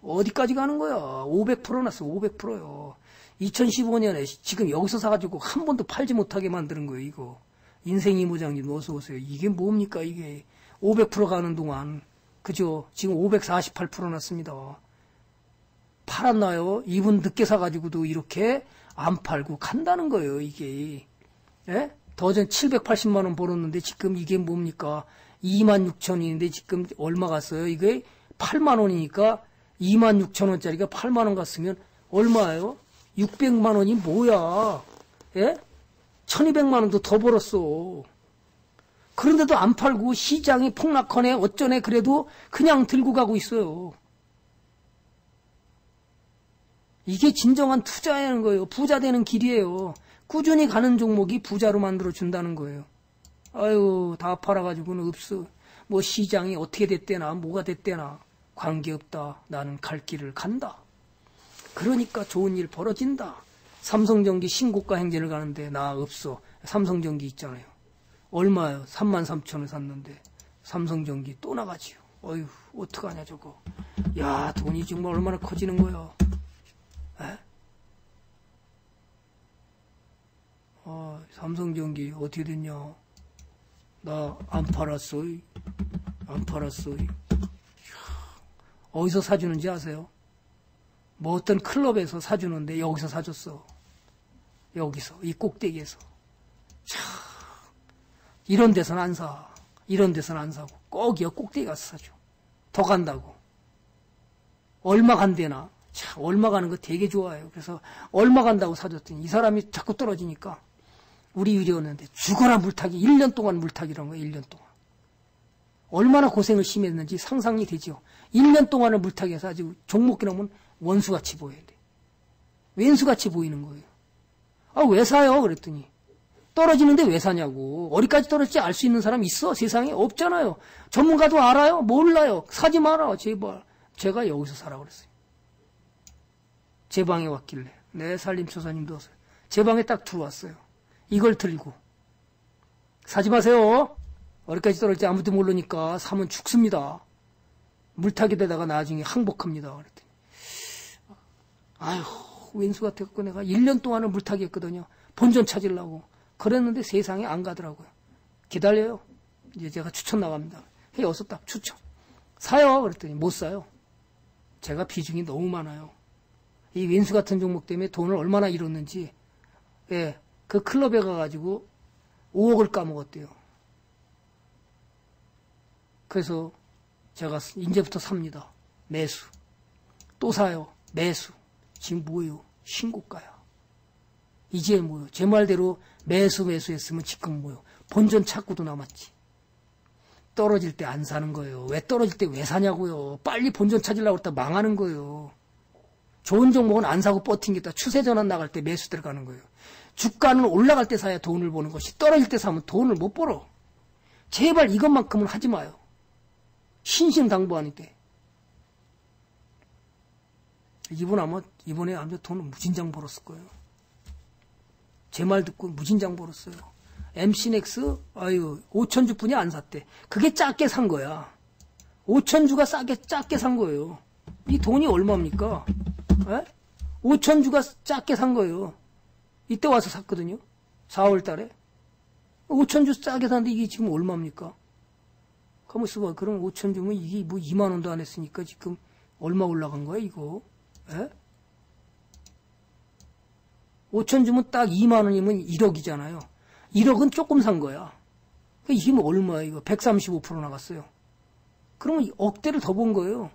어디까지 가는 거야? 오백 퍼센트 났어, 오백 퍼센트요. 이천십오 년에 지금 여기서 사가지고 한 번도 팔지 못하게 만드는 거예요, 이거. 인생 이모장님, 어서 오세요. 이게 뭡니까, 이게. 오백 퍼센트 가는 동안. 그죠? 지금 오백사십팔 퍼센트 났습니다. 팔았나요? 이분 늦게 사가지고도 이렇게 안 팔고 간다는 거예요, 이게. 예? 더전 칠백팔십만 원 벌었는데 지금 이게 뭡니까? 이만 육천 원인데 지금 얼마 갔어요? 이게 팔만 원이니까 이만 육천 원짜리가 팔만 원 갔으면 얼마예요? 육백만 원이 뭐야? 예? 천이백만 원도 더 벌었어. 그런데도 안 팔고 시장이 폭락하네 어쩌네 그래도 그냥 들고 가고 있어요. 이게 진정한 투자하는 거예요. 부자 되는 길이에요. 꾸준히 가는 종목이 부자로 만들어준다는 거예요. 아유 다 팔아가지고는 없어. 뭐 시장이 어떻게 됐대나 뭐가 됐대나 관계없다. 나는 갈 길을 간다. 그러니까 좋은 일 벌어진다. 삼성전기 신고가 행진을 가는데 나 없어. 삼성전기 있잖아요. 얼마예요? 삼만 삼천 원에 샀는데 삼성전기 또 나가지요. 어휴 어떡하냐 저거. 야 돈이 정말 얼마나 커지는 거야. 에? 아, 삼성전기 어떻게 됐냐? 나 안 팔았어. 안 팔았어. 어디서 사주는지 아세요? 뭐 어떤 클럽에서 사주는데 여기서 사줬어. 여기서 이 꼭대기에서. 참, 이런 데서는 안 사. 이런 데서는 안 사고 꼭 여 꼭대기 가서 사줘. 더 간다고. 얼마 간대나. 참, 얼마 가는 거 되게 좋아해요. 그래서 얼마 간다고 사줬더니 이 사람이 자꾸 떨어지니까 우리 유리였는데 죽어라 물타기. 일 년 동안 물타기라는 거예요. 일 년 동안. 얼마나 고생을 심했는지 상상이 되죠. 일 년 동안을 물타기해서 아주 종목기 나오면 원수같이 보여야 돼. 왼수같이 보이는 거예요. 아, 왜 사요? 그랬더니 떨어지는데 왜 사냐고. 어디까지 떨어질지 알 수 있는 사람 있어? 세상에 없잖아요. 전문가도 알아요? 몰라요. 사지 마라. 제발. 제가 여기서 사라고 그랬어요. 제 방에 왔길래. 네, 살림초사님도 왔어요. 제 방에 딱 들어왔어요. 이걸 들고. 사지 마세요. 어디까지 떨어질지 아무도 모르니까 사면 죽습니다. 물타기 되다가 나중에 항복합니다. 그랬더니 아휴, 왼수 같아서 내가 일 년 동안은 물타기 했거든요. 본전 찾으려고. 그랬는데 세상에 안 가더라고요. 기다려요. 이제 제가 추천 나갑니다. 해, 어서 딱 추천. 사요. 그랬더니 못 사요. 제가 비중이 너무 많아요. 이 왼수 같은 종목 때문에 돈을 얼마나 잃었는지. 예, 그 클럽에 가가지고 오억을 까먹었대요. 그래서 제가 이제부터 삽니다. 매수. 또 사요. 매수. 지금 뭐예요? 신고가야. 이제 뭐예요? 제 말대로 매수 매수했으면 지금 뭐예요? 본전 찾고도 남았지. 떨어질 때 안 사는 거예요. 왜 떨어질 때 왜 사냐고요. 빨리 본전 찾으려고 했다 망하는 거예요. 좋은 종목은 안 사고 버팅겠다. 추세전환 나갈 때 매수 들어가는 거예요. 주가는 올라갈 때 사야 돈을 버는 것이 떨어질 때 사면 돈을 못 벌어. 제발 이것만큼은 하지 마요. 신신당부하는 때. 이분 아마 이번에 아마 돈은 무진장 벌었을 거예요. 제 말 듣고 무진장 벌었어요. 엠씨넥스 아유 오천주뿐이 안 샀대. 그게 작게 산 거야. 오천주가 싸게 작게 산 거예요. 이 돈이 얼마입니까? 에? 오천주가 작게 산 거예요. 이때 와서 샀거든요. 사월 달에. 오천주 싸게 샀는데 이게 지금 얼마입니까? 가만 있어봐. 그럼 오천주면 이게 뭐 이만 원도 안 했으니까 지금 얼마 올라간 거야 이거? 에? 오천주면 딱 이만 원이면 일억이잖아요. 일억은 조금 산 거야. 이게 뭐 얼마야 이거? 백삼십오 퍼센트 나갔어요. 그러면 억대를 더 본 거예요.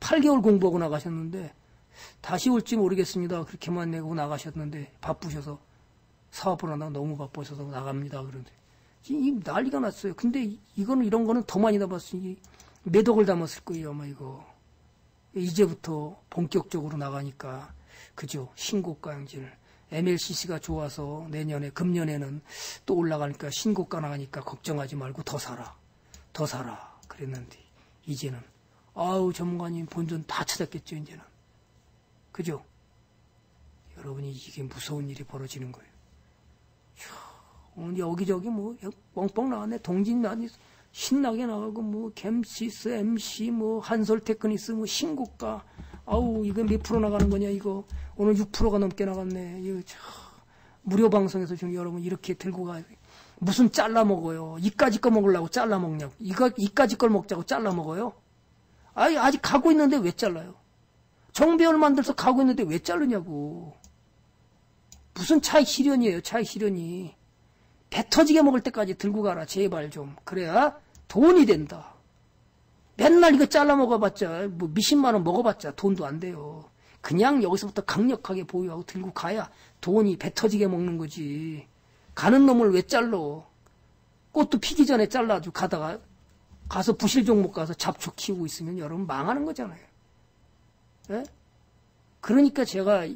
팔 개월 공부하고 나가셨는데 다시 올지 모르겠습니다. 그렇게만 내고 나가셨는데 바쁘셔서 사업을 하다가 너무 바쁘셔서 나갑니다. 그런데 이 난리가 났어요. 근데 이거는 이런 거는 더 많이 담았으니 몇 억을 담았을 거예요 아마 이거. 이제부터 본격적으로 나가니까 그죠. 신고가 양질. 엠엘씨씨가 좋아서 내년에 금년에는 또 올라가니까 신고가 나가니까 걱정하지 말고 더 사라. 더 사라. 그랬는데 이제는 아우 전문가님 본전 다 찾았겠죠 이제는. 그죠? 여러분이 이게 무서운 일이 벌어지는 거예요. 오늘 여기저기 뭐 뻥뻥 나왔네. 동진 나니 신나게 나가고 뭐 캠시스, 엠씨, 뭐 한솔테크닉스, 뭐 신고가. 아우 이거 몇 프로 나가는 거냐 이거. 오늘 육 퍼센트가 넘게 나갔네. 이거 참, 무료 방송에서 지금 여러분 이렇게 들고 가. 무슨 잘라 먹어요. 이까지 거 먹으려고 잘라 먹냐고. 이거 이까지 걸 먹자고 잘라 먹어요. 아니 아직 가고 있는데 왜 잘라요? 정배열 만들어서 가고 있는데 왜 자르냐고. 무슨 차익 실현이에요. 차익 실현이. 배 터지게 먹을 때까지 들고 가라. 제발 좀. 그래야 돈이 된다. 맨날 이거 잘라 먹어봤자 뭐 몇십만 원 먹어봤자 돈도 안 돼요. 그냥 여기서부터 강력하게 보유하고 들고 가야 돈이 배 터지게 먹는 거지. 가는 놈을 왜 잘러. 꽃도 피기 전에 잘라가지고 가다가 가서 부실 종목 가서 잡초 키우고 있으면 여러분 망하는 거잖아요. 예? 그러니까 제가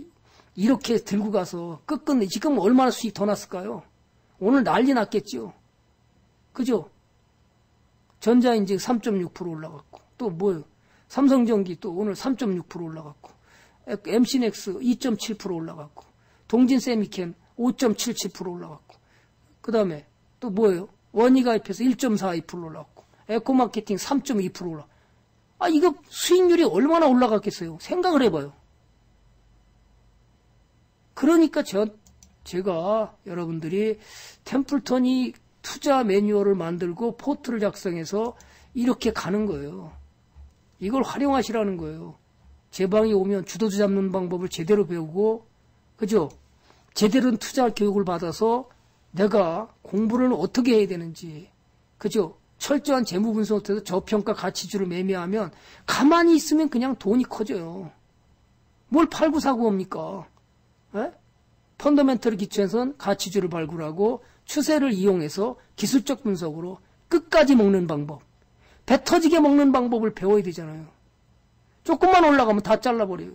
이렇게 들고 가서 끝끝내 지금 얼마나 수익 더 났을까요? 오늘 난리 났겠죠. 그죠? 전자인증 삼 점 육 퍼센트 올라갔고 또 뭐예요? 삼성전기 또 오늘 삼 점 육 퍼센트 올라갔고 엠씨넥스 이 점 칠 퍼센트 올라갔고 동진쎄미켐 오 점 칠칠 퍼센트 올라갔고 그 다음에 또 뭐예요? 원익아이피에스 일 점 사이 퍼센트 올라갔고 에코마케팅 삼 점 이 퍼센트 올라갔고 아, 이거 수익률이 얼마나 올라갔겠어요? 생각을 해봐요. 그러니까 저, 제가 여러분들이 템플턴이 투자 매뉴얼을 만들고 포트를 작성해서 이렇게 가는 거예요. 이걸 활용하시라는 거예요. 제방이 오면 주도주 잡는 방법을 제대로 배우고, 그죠? 제대로 투자 교육을 받아서 내가 공부를 어떻게 해야 되는지, 그죠? 철저한 재무 분석을 통해서 저평가 가치주를 매매하면 가만히 있으면 그냥 돈이 커져요. 뭘 팔고 사고 합니까? 에? 펀더멘털을 기초해서는 가치주를 발굴하고 추세를 이용해서 기술적 분석으로 끝까지 먹는 방법, 배 터지게 먹는 방법을 배워야 되잖아요. 조금만 올라가면 다 잘라버려요.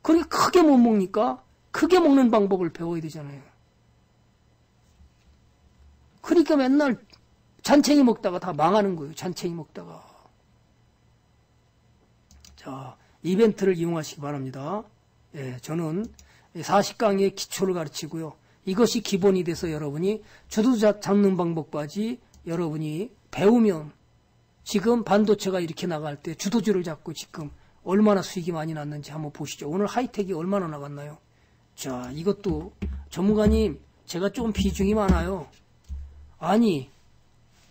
그렇게 크게 못 먹니까 크게 먹는 방법을 배워야 되잖아요. 그러니까 맨날 잔챙이 먹다가 다 망하는 거예요. 잔챙이 먹다가. 자, 이벤트를 이용하시기 바랍니다. 예, 저는 사십 강의 기초를 가르치고요. 이것이 기본이 돼서 여러분이 주도주 잡는 방법까지 여러분이 배우면 지금 반도체가 이렇게 나갈 때 주도주를 잡고 지금 얼마나 수익이 많이 났는지 한번 보시죠. 오늘 하이텍이 얼마나 나갔나요? 자, 이것도 전문가님 제가 좀 비중이 많아요. 아니,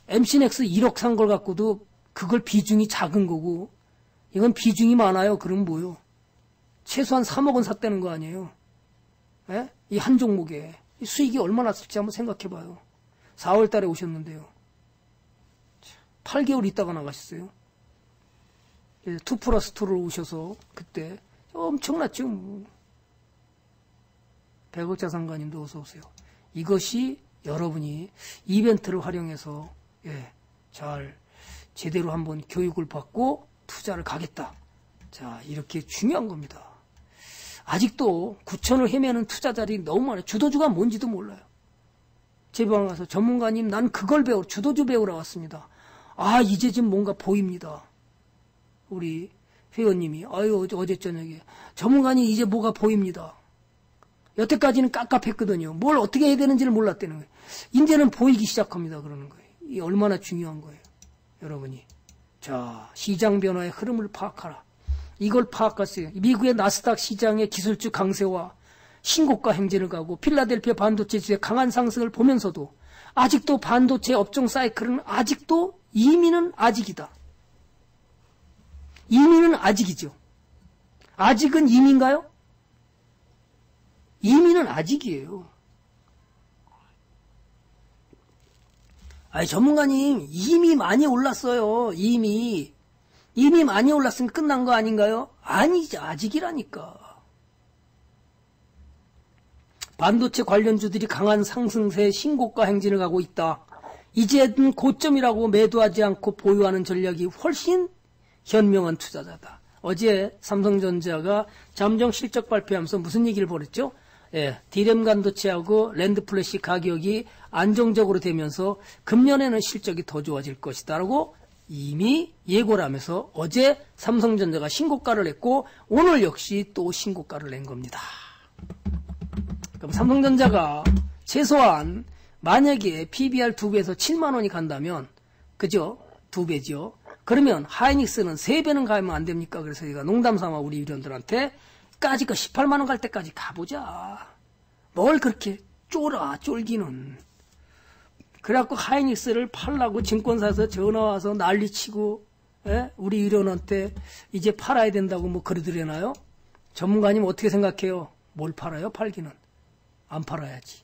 엠씨넥스 일억 산 걸 갖고도 그걸 비중이 작은 거고, 이건 비중이 많아요. 그럼 뭐요? 최소한 삼억은 샀다는 거 아니에요? 예? 이 한 종목에 수익이 얼마나 났을지 한번 생각해봐요. 사월 달에 오셨는데요. 팔 개월 있다가 나가셨어요. 투 플러스 투로 오셔서 그때 엄청났죠. 뭐. 백억 자산가님도 어서오세요. 이것이 여러분이 이벤트를 활용해서 예, 잘 제대로 한번 교육을 받고 투자를 가겠다. 자, 이렇게 중요한 겁니다. 아직도 구천을 헤매는 투자자들이 너무 많아요. 주도주가 뭔지도 몰라요. 제 방 가서 전문가님 난 그걸 배우 주도주 배우러 왔습니다. 아, 이제 지금 뭔가 보입니다. 우리 회원님이 아유 어제 저녁에 전문가님 이제 뭐가 보입니다. 여태까지는 깝깝했거든요. 뭘 어떻게 해야 되는지를 몰랐다는 거예요. 이제는 보이기 시작합니다. 그러는 거예요. 이게 얼마나 중요한 거예요. 여러분이. 자, 시장 변화의 흐름을 파악하라. 이걸 파악했어요. 미국의 나스닥 시장의 기술주 강세와 신고가 행진을 가고 필라델피아 반도체 지수의 강한 상승을 보면서도 아직도 반도체 업종 사이클은 아직도 이민은 아직이다. 이민은 아직이죠. 아직은 이민가요? 이민은 아직이에요. 아니, 전문가님, 이미 많이 올랐어요. 이미. 이미 많이 올랐으면 끝난 거 아닌가요? 아니지, 아직이라니까. 반도체 관련주들이 강한 상승세에 신고가 행진을 가고 있다. 이제는 고점이라고 매도하지 않고 보유하는 전략이 훨씬 현명한 투자자다. 어제 삼성전자가 잠정 실적 발표하면서 무슨 얘기를 벌였죠? 예, 디램 반도체하고 랜드 플래시 가격이 안정적으로 되면서 금년에는 실적이 더 좋아질 것이다라고 이미 예고를 하면서 어제 삼성전자가 신고가를 냈고 오늘 역시 또 신고가를 낸 겁니다. 그럼 삼성전자가 최소한 만약에 피비알 두 배에서 칠만 원이 간다면, 그죠? 두 배죠. 그러면 하이닉스는 세 배는 가면 안 됩니까? 그래서 제가 농담삼아 우리 위원들한테 까짓거 십팔만 원 갈 때까지 가보자. 뭘 그렇게 쫄아, 쫄기는. 그래갖고 하이닉스를 팔라고 증권사에서 전화와서 난리치고, 예? 우리 위원한테 이제 팔아야 된다고 뭐 그러더래나요? 전문가님 어떻게 생각해요? 뭘 팔아요? 팔기는. 안 팔아야지.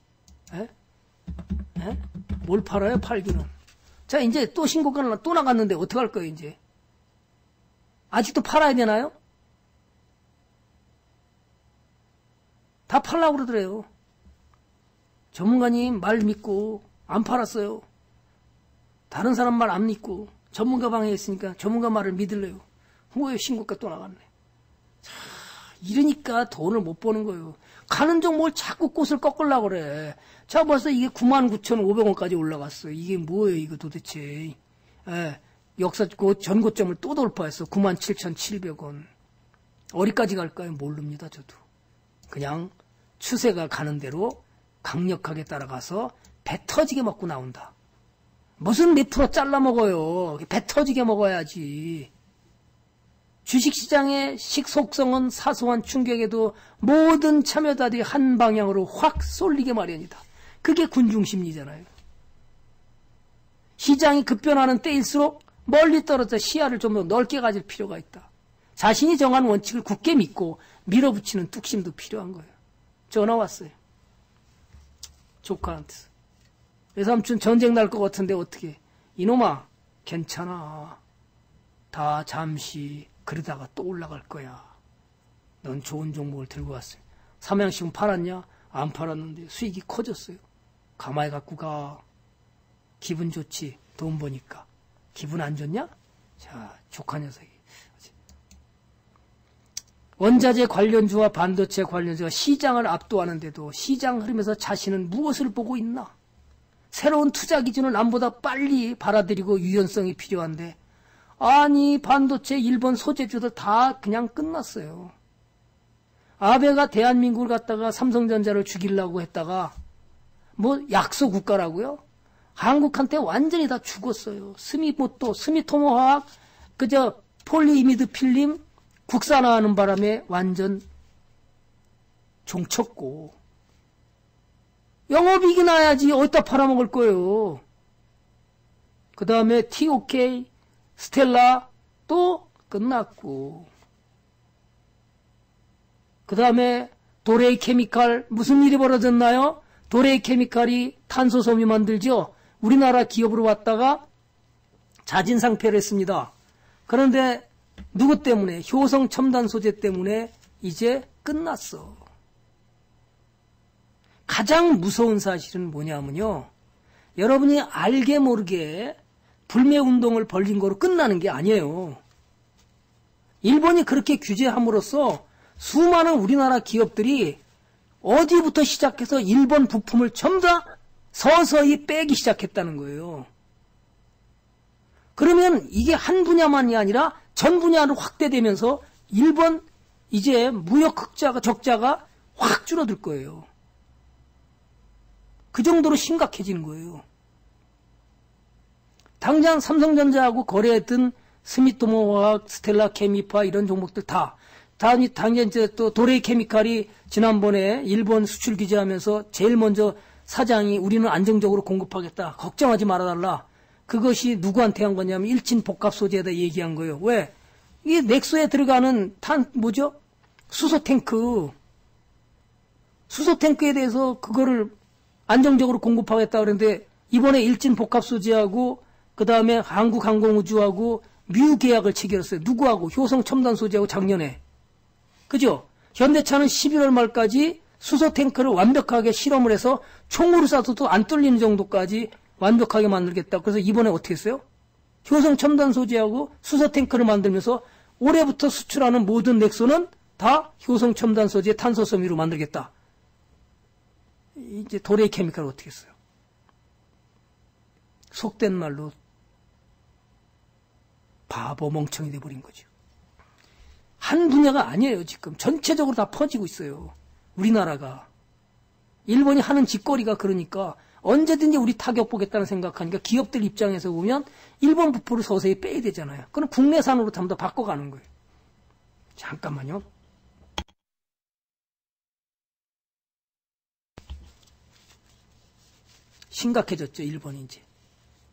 예? 예? 뭘 팔아요? 팔기는. 자, 이제 또 신고가 또 나갔는데 어떡할 거예요, 이제? 아직도 팔아야 되나요? 다 팔라고 그러더래요. 전문가님 말 믿고 안 팔았어요. 다른 사람 말 안 믿고 전문가 방에 있으니까 전문가 말을 믿으래요. 뭐예요, 신고가 또 나갔네. 자, 이러니까 돈을 못 버는 거예요. 가는 종목을 자꾸 꽃을 꺾으려고 그래. 자, 벌써 이게 구만 구천 오백 원까지 올라갔어. 이게 뭐예요, 이거 도대체. 예, 역사 전고점을 또 돌파했어. 구만 칠천 칠백 원. 어디까지 갈까요? 모릅니다, 저도. 그냥 추세가 가는 대로 강력하게 따라가서 배 터지게 먹고 나온다. 무슨 몇 프로 잘라 먹어요. 배 터지게 먹어야지. 주식시장의 식속성은 사소한 충격에도 모든 참여자들이 한 방향으로 확 쏠리게 마련이다. 그게 군중심리잖아요. 시장이 급변하는 때일수록 멀리 떨어져 시야를 좀 더 넓게 가질 필요가 있다. 자신이 정한 원칙을 굳게 믿고 밀어붙이는 뚝심도 필요한 거예요. 전화 왔어요. 조카한테서. 그래서 아무튼 전쟁 날 것 같은데 어떻게. 이놈아, 괜찮아. 다 잠시 그러다가 또 올라갈 거야. 넌 좋은 종목을 들고 왔어요. 삼양식품 팔았냐? 안 팔았는데 수익이 커졌어요. 가만히 갖고 가. 기분 좋지. 돈 버니까. 기분 안 좋냐? 자, 조카 녀석이. 원자재 관련주와 반도체 관련주가 시장을 압도하는데도 시장 흐름에서 자신은 무엇을 보고 있나? 새로운 투자 기준을 남보다 빨리 받아들이고 유연성이 필요한데, 아니 반도체 일본 소재주도 다 그냥 끝났어요. 아베가 대한민국을 갖다가 삼성전자를 죽이려고 했다가 뭐 약소 국가라고요? 한국한테 완전히 다 죽었어요. 스미모토, 스미토모화학, 그저 폴리이미드 필름 국산화하는 바람에 완전 종쳤고, 영업이익이 나야지 어디다 팔아먹을 거예요. 그 다음에 티오케이, 스텔라 또 끝났고, 그 다음에 도레이케미칼 무슨 일이 벌어졌나요? 도레이케미칼이 탄소섬유 만들죠. 우리나라 기업으로 왔다가 자진상폐를 했습니다. 그런데 누구 때문에? 효성첨단소재 때문에 이제 끝났어. 가장 무서운 사실은 뭐냐면요, 여러분이 알게 모르게 불매운동을 벌린 거로 끝나는 게 아니에요. 일본이 그렇게 규제함으로써 수많은 우리나라 기업들이 어디부터 시작해서 일본 부품을 전부 다 서서히 빼기 시작했다는 거예요. 그러면 이게 한 분야만이 아니라 전 분야로 확대되면서 일본 이제 무역 흑자가 적자가 확 줄어들 거예요. 그 정도로 심각해지는 거예요. 당장 삼성전자하고 거래했던 스미토모화학, 스텔라케미파 이런 종목들 다, 당연히 이제 또 도레이케미칼이 지난번에 일본 수출 규제하면서 제일 먼저 사장이 우리는 안정적으로 공급하겠다, 걱정하지 말아달라. 그것이 누구한테 한 거냐면 일진 복합 소재에다 얘기한 거예요. 왜? 이게 넥소에 들어가는 탄, 뭐죠? 수소 탱크. 수소 탱크에 대해서 그거를 안정적으로 공급하겠다 그랬는데, 이번에 일진 복합 소재하고, 그 다음에 한국항공우주하고 미우 계약을 체결했어요. 누구하고? 효성 첨단 소재하고 작년에. 그죠? 현대차는 십일월 말까지 수소 탱크를 완벽하게 실험을 해서 총으로 쏴서도 안 뚫리는 정도까지 완벽하게 만들겠다. 그래서 이번에 어떻게 했어요? 효성 첨단 소재하고 수소 탱크를 만들면서 올해부터 수출하는 모든 넥소는 다 효성 첨단 소재 탄소섬유로 만들겠다. 이제 도레이케미칼 어떻게 했어요? 속된 말로 바보 멍청이 돼버린 거죠. 한 분야가 아니에요. 지금 전체적으로 다 퍼지고 있어요. 우리나라가. 일본이 하는 짓거리가. 그러니까 언제든지 우리 타격 보겠다는 생각하니까 기업들 입장에서 보면 일본 부품을 서서히 빼야 되잖아요. 그럼 국내산으로 전부 다 바꿔가는 거예요. 잠깐만요. 심각해졌죠, 일본이 이제.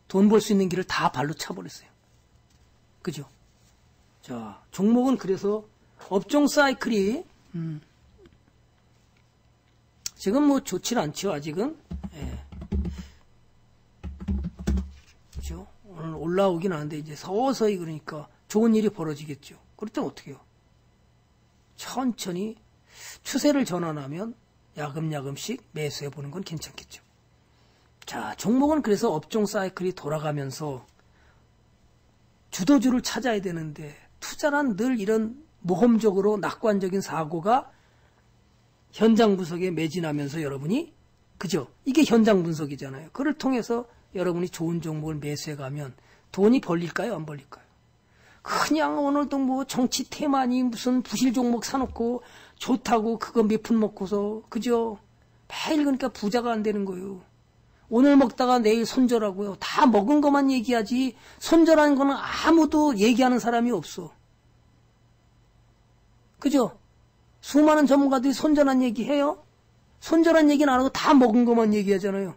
돈 벌 수 있는 길을 다 발로 차버렸어요. 그죠? 자, 종목은 그래서 업종 사이클이 음, 지금 뭐 좋진 않죠, 아직은. 예. 그죠? 오늘 올라오긴 하는데 이제 서서히, 그러니까 좋은 일이 벌어지겠죠. 그럴 땐 어떻게 해요? 천천히 추세를 전환하면 야금야금씩 매수해보는 건 괜찮겠죠. 자, 종목은 그래서 업종 사이클이 돌아가면서 주도주를 찾아야 되는데, 투자란 늘 이런 모험적으로 낙관적인 사고가 현장 분석에 매진하면서 여러분이, 그죠? 이게 현장 분석이잖아요. 그걸 통해서 여러분이 좋은 종목을 매수해가면 돈이 벌릴까요? 안 벌릴까요? 그냥 오늘도 뭐 정치 테마니 무슨 부실 종목 사놓고 좋다고 그거 몇 푼 먹고서, 그죠? 매일 그러니까 부자가 안 되는 거예요. 오늘 먹다가 내일 손절하고요. 다 먹은 것만 얘기하지 손절하는 거는 아무도 얘기하는 사람이 없어. 그죠? 수많은 전문가들이 손절한 얘기해요. 손절한 얘기는 안 하고 다 먹은 것만 얘기하잖아요.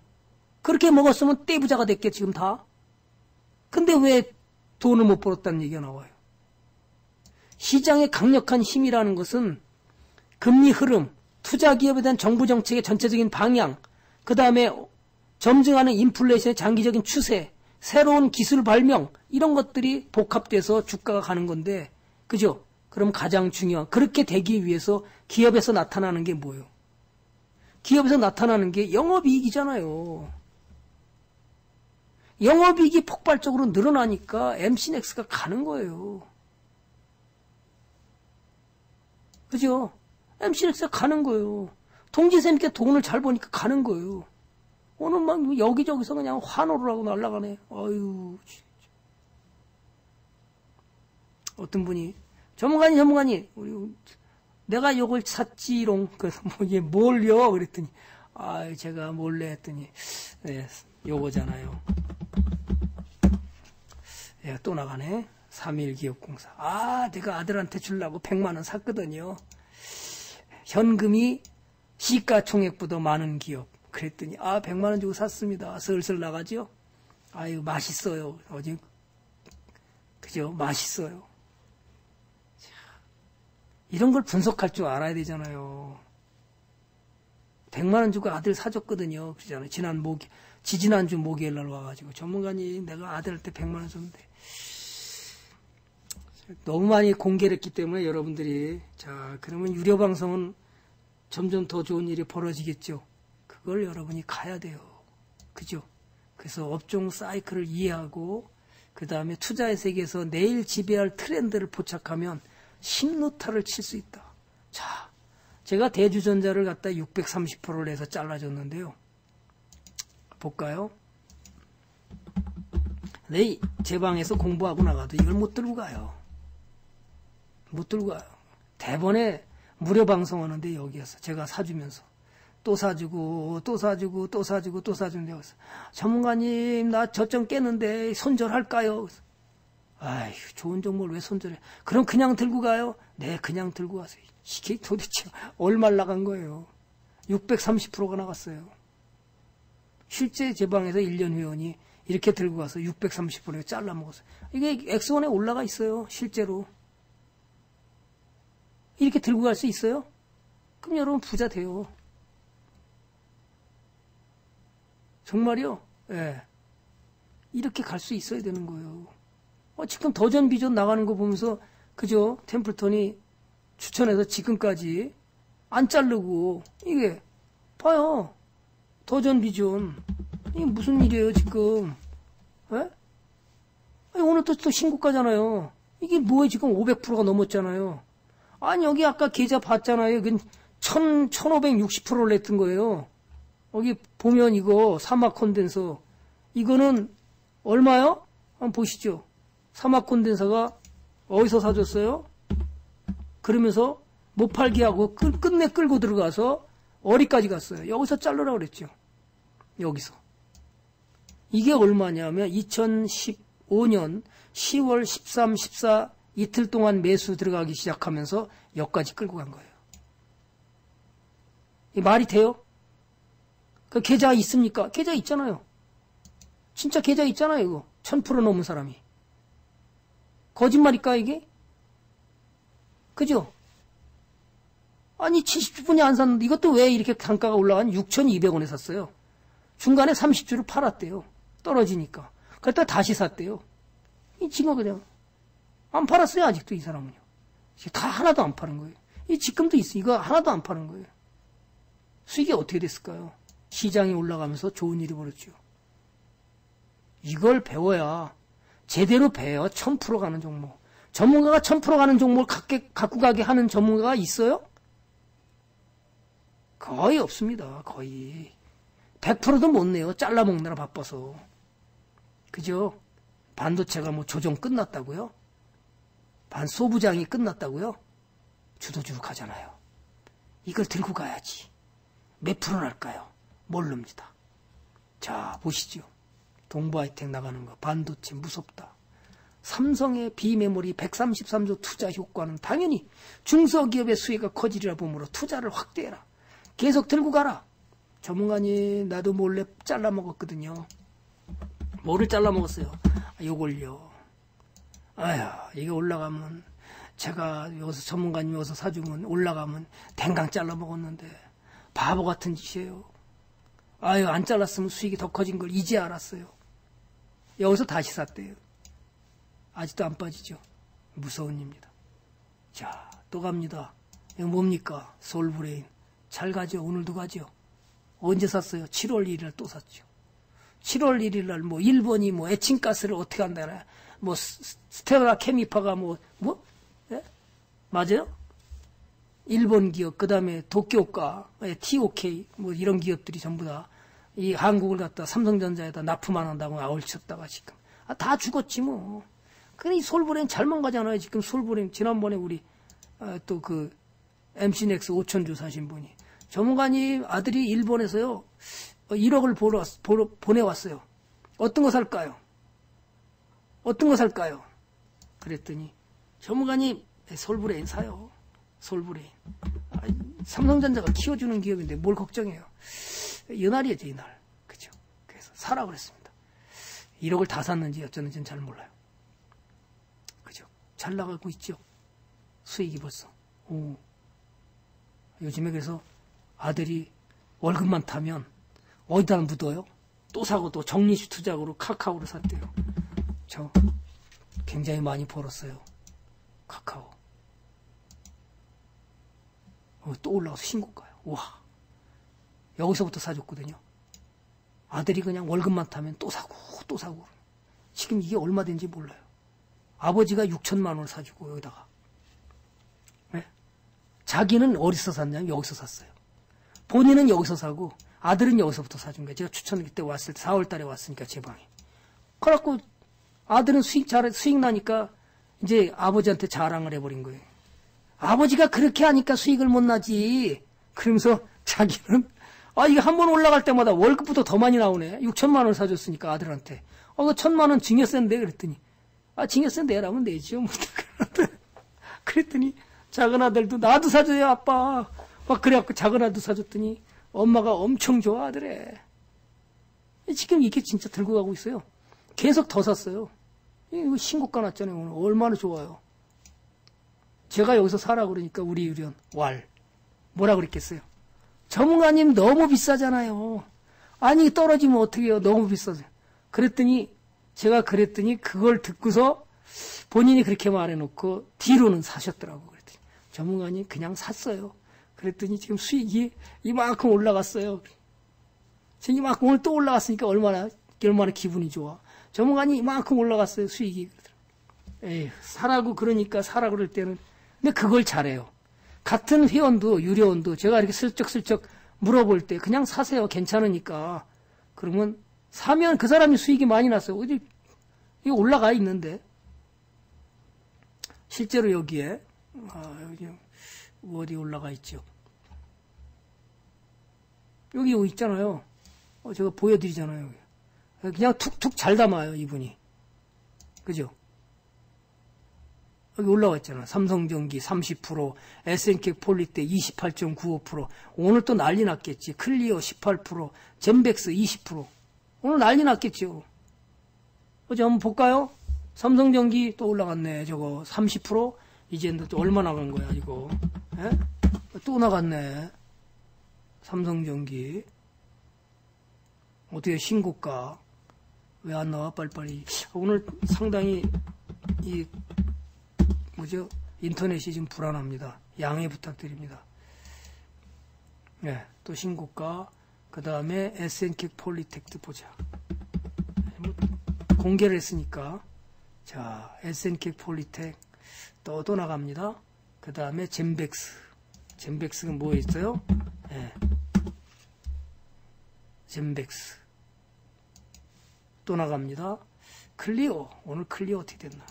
그렇게 먹었으면 떼부자가 됐겠지, 지금 다. 근데 왜 돈을 못 벌었다는 얘기가 나와요? 시장의 강력한 힘이라는 것은 금리 흐름, 투자 기업에 대한 정부 정책의 전체적인 방향, 그 다음에 점증하는 인플레이션의 장기적인 추세, 새로운 기술 발명, 이런 것들이 복합돼서 주가가 가는 건데, 그죠? 그럼 가장 중요한, 그렇게 되기 위해서 기업에서 나타나는 게 뭐예요? 기업에서 나타나는 게 영업이익이잖아요. 영업이익이 폭발적으로 늘어나니까 엠씨넥스가 가는 거예요. 그죠? 엠씨넥스가 가는 거예요. 동진쌤께 돈을 잘 버니까 가는 거예요. 오늘 막 여기저기서 그냥 환호를 하고 날아가네. 아유, 진짜. 어떤 분이, 전문가님, 전문가님, 우리, 내가 이걸 샀지롱. 그래서 뭐, 이게 뭘요? 그랬더니, 아 제가 몰래 했더니, 네, 요거잖아요. 예, 또 나가네. 삼일기업공사. 아, 내가 아들한테 주려고 백만 원 샀거든요. 현금이 시가총액보다 많은 기업. 그랬더니, 아, 백만 원 주고 샀습니다. 슬슬 나가죠? 아유, 맛있어요. 어제, 그죠? 맛있어요. 이런 걸 분석할 줄 알아야 되잖아요. 백만 원 주고 아들 사줬거든요. 그러잖아요. 지난 목, 지지난주 목요일 날 와가지고, 전문가님, 내가 아들한테 백만 원 줬는데, 너무 많이 공개를 했기 때문에 여러분들이, 자, 그러면 유료방송은 점점 더 좋은 일이 벌어지겠죠. 그걸 여러분이 가야 돼요. 그죠? 그래서 업종 사이클을 이해하고, 그 다음에 투자의 세계에서 내일 지배할 트렌드를 포착하면 신루타를 칠 수 있다. 자, 제가 대주전자를 갖다 육백삼십 퍼센트를 내서 잘라줬는데요. 볼까요? 내 제 방에서 공부하고 나가도 이걸 못 들고 가요. 못 들고 가요. 대번에 무료 방송하는데 여기에서 제가 사주면서 또 사주고 또 사주고 또 사주고 또 사주는데 여기서 전문가님 나 저점 깼는데 손절할까요? 아휴 좋은 정보를 왜 손절해? 그럼 그냥 들고 가요? 네 그냥 들고 가세요. 이게 도대체 얼마 나간 거예요? 육백삼십 퍼센트가 나갔어요. 실제 제 방에서 일 년 회원이 이렇게 들고 가서 육백삼십 퍼센트를 잘라먹었어요. 이게 엑스원에 올라가 있어요. 실제로. 이렇게 들고 갈 수 있어요? 그럼 여러분 부자 돼요. 정말요? 예. 이렇게 갈 수 있어야 되는 거예요. 어, 지금 더전비전 나가는 거 보면서 그죠? 템플턴이 추천해서 지금까지 안 자르고 이게 봐요. 더전비전 이게 무슨 일이에요 지금? 예? 아니, 오늘 또, 또 신고가잖아요. 이게 뭐예요 지금 오백 퍼센트가 넘었잖아요. 아니 여기 아까 계좌 봤잖아요. 천오백육십 퍼센트를 냈던 거예요. 여기 보면 이거 사막 콘덴서 이거는 얼마요? 한번 보시죠. 사막 콘덴서가 어디서 사줬어요? 그러면서 못 팔게 하고 끝, 끝내 끌고 들어가서 어디까지 갔어요? 여기서 자르라고 그랬죠. 여기서. 이게 얼마냐면 이천십오 년 시월 십삼, 십사 이틀 동안 매수 들어가기 시작하면서 여기까지 끌고 간 거예요. 이게 말이 돼요? 그 계좌 있습니까? 계좌 있잖아요. 진짜 계좌 있잖아요. 이거 천 퍼센트 넘은 사람이. 거짓말일까 이게? 그죠? 아니 칠십 분이 안 샀는데 이것도 왜 이렇게 단가가 올라간 육천이백 원에 샀어요. 중간에 삼십 주를 팔았대요. 떨어지니까. 그랬다가 다시 샀대요. 이 친구가 그냥 안 팔았어요. 아직도 이 사람은요. 다 하나도 안 파는 거예요. 이 지금도 있어요. 이거 하나도 안 파는 거예요. 수익이 어떻게 됐을까요? 시장이 올라가면서 좋은 일이 벌어졌죠. 이걸 배워야 제대로 배워야 천 퍼센트 가는 종목. 전문가가 천 퍼센트 가는 종목을 갖게, 갖고 가게 하는 전문가가 있어요? 거의 없습니다. 거의. 백 퍼센트도 못 내요. 잘라먹느라 바빠서. 그죠? 반도체가 뭐 조정 끝났다고요? 반 소부장이 끝났다고요? 주도주룩하잖아요. 이걸 들고 가야지. 몇 프로 날까요? 모릅니다. 자, 보시죠. 동부하이텍 나가는 거. 반도체 무섭다. 삼성의 비메모리 백삼십삼 조 투자 효과는 당연히 중소기업의 수혜가 커지리라 보므로 투자를 확대해라. 계속 들고 가라. 전문가님 나도 몰래 잘라먹었거든요. 뭐를 잘라먹었어요? 요걸요. 아휴 이게 올라가면 제가 여기서 전문가님 여기서 사주면 올라가면 댕강 잘라 먹었는데 바보 같은 짓이에요. 아유, 안 잘랐으면 수익이 더 커진 걸 이제 알았어요. 여기서 다시 샀대요. 아직도 안 빠지죠. 무서운 일입니다. 자, 또 갑니다. 이거 뭡니까? 솔브레인. 잘 가죠. 오늘도 가죠. 언제 샀어요? 칠월 일일 날 또 샀죠. 칠월 일일 날 뭐 일본이 뭐 에칭가스를 어떻게 한다나, 뭐 스텔라케미파가 뭐 뭐? 예? 맞아요? 일본 기업, 그 다음에 도쿄가, 티오케이, 뭐 이런 기업들이 전부 다 이 한국을 갖다 삼성전자에다 납품 안 한다고 아울쳤다가 지금. 아, 다 죽었지 뭐. 근데 이 솔브레인 잘만 가잖아요. 지금 솔브레인, 지난번에 우리, 아, 또 그, 엠씨넥스 오천주 사신 분이. 전문가님 아들이 일본에서요, 일억을 보러, 보러, 보내왔어요. 어떤 거 살까요? 어떤 거 살까요? 그랬더니, 전문가님, 솔브레인 사요. 솔브레인. 아, 삼성전자가 키워주는 기업인데 뭘 걱정해요. 이날이죠, 이날. 그죠. 그래서 사라 그랬습니다. 일억을 다 샀는지 어쩌는지는 잘 몰라요. 그죠. 잘 나가고 있죠. 수익이 벌써. 오. 요즘에 그래서 아들이 월급만 타면 어디다 묻어요? 또 사고 또 정리시 투자로 카카오로 샀대요. 저 굉장히 많이 벌었어요. 카카오. 어, 또 올라가서 신고가요. 와, 여기서부터 사줬거든요. 아들이 그냥 월급만 타면 또 사고 또 사고. 지금 이게 얼마 된지 몰라요. 아버지가 육천만 원을 사주고 여기다가. 네? 자기는 어디서 샀냐면 여기서 샀어요. 본인은 여기서 사고 아들은 여기서부터 사준 거예요. 제가 추천을 그때 왔을 때 사월 달에 왔으니까 제 방에. 그래갖고 아들은 수익 잘 수익 나니까 이제 아버지한테 자랑을 해버린 거예요. 아버지가 그렇게 하니까 수익을 못 나지. 그러면서 자기는, 아, 이거 한번 올라갈 때마다 월급부터 더 많이 나오네. 육천만 원을 사줬으니까 아들한테. 어, 그 천만 원 증여세 내? 그랬더니, 아, 증여세 내라면 내지요. 그랬더니, 작은 아들도, 나도 사줘요, 아빠. 막 그래갖고 작은 아들도 사줬더니, 엄마가 엄청 좋아하더래. 지금 이게 진짜 들고 가고 있어요. 계속 더 샀어요. 이거 신고가 났잖아요, 오늘. 얼마나 좋아요. 제가 여기서 사라 그러니까 우리 유련 왈 뭐라 그랬겠어요? 전문가님 너무 비싸잖아요. 아니 떨어지면 어떡해요? 너무 비싸죠. 그랬더니 제가 그랬더니 그걸 듣고서 본인이 그렇게 말해놓고 뒤로는 사셨더라고. 그랬더니 전문가님 그냥 샀어요. 그랬더니 지금 수익이 이만큼 올라갔어요. 지금 이만큼 오늘 또 올라갔으니까 얼마나 얼마나 기분이 좋아. 전문가님 이만큼 올라갔어요 수익이. 에휴, 사라고 그러니까 사라 그럴 때는. 근데 그걸 잘해요. 같은 회원도 유료원도 제가 이렇게 슬쩍슬쩍 물어볼 때 그냥 사세요. 괜찮으니까. 그러면 사면 그 사람이 수익이 많이 났어요. 어디 이거 올라가 있는데. 실제로 여기에 아, 여기 어디 올라가 있죠. 여기 여기 있잖아요. 어, 제가 보여드리잖아요. 여기. 그냥 툭툭 잘 담아요 이분이. 그죠? 여기 올라와 있잖아. 삼성전기 삼십 퍼센트, 에스엔케폴리텍 이십팔 점 구오 퍼센트, 오늘 또 난리 났겠지. 클리오 십팔 퍼센트, 젬백스 이십 퍼센트. 오늘 난리 났겠죠. 어제 한번 볼까요? 삼성전기 또 올라갔네. 저거 삼십 퍼센트? 이제 또 얼마 나간 거야, 이거. 에? 또 나갔네. 삼성전기. 어떻게 신고가? 왜 안 나와? 빨리빨리. 오늘 상당히 이 뭐죠? 인터넷이 지금 불안합니다. 양해 부탁드립니다. 예, 또 신고가. 그 다음에 에스엔케폴리텍도 보자. 공개를 했으니까. 자, 에스엔케폴리텍 또, 또 나갑니다. 그 다음에 젬백스. 젬백스가 뭐 있어요? 예. 젬백스. 또 나갑니다. 클리오. 오늘 클리오 어떻게 됐나?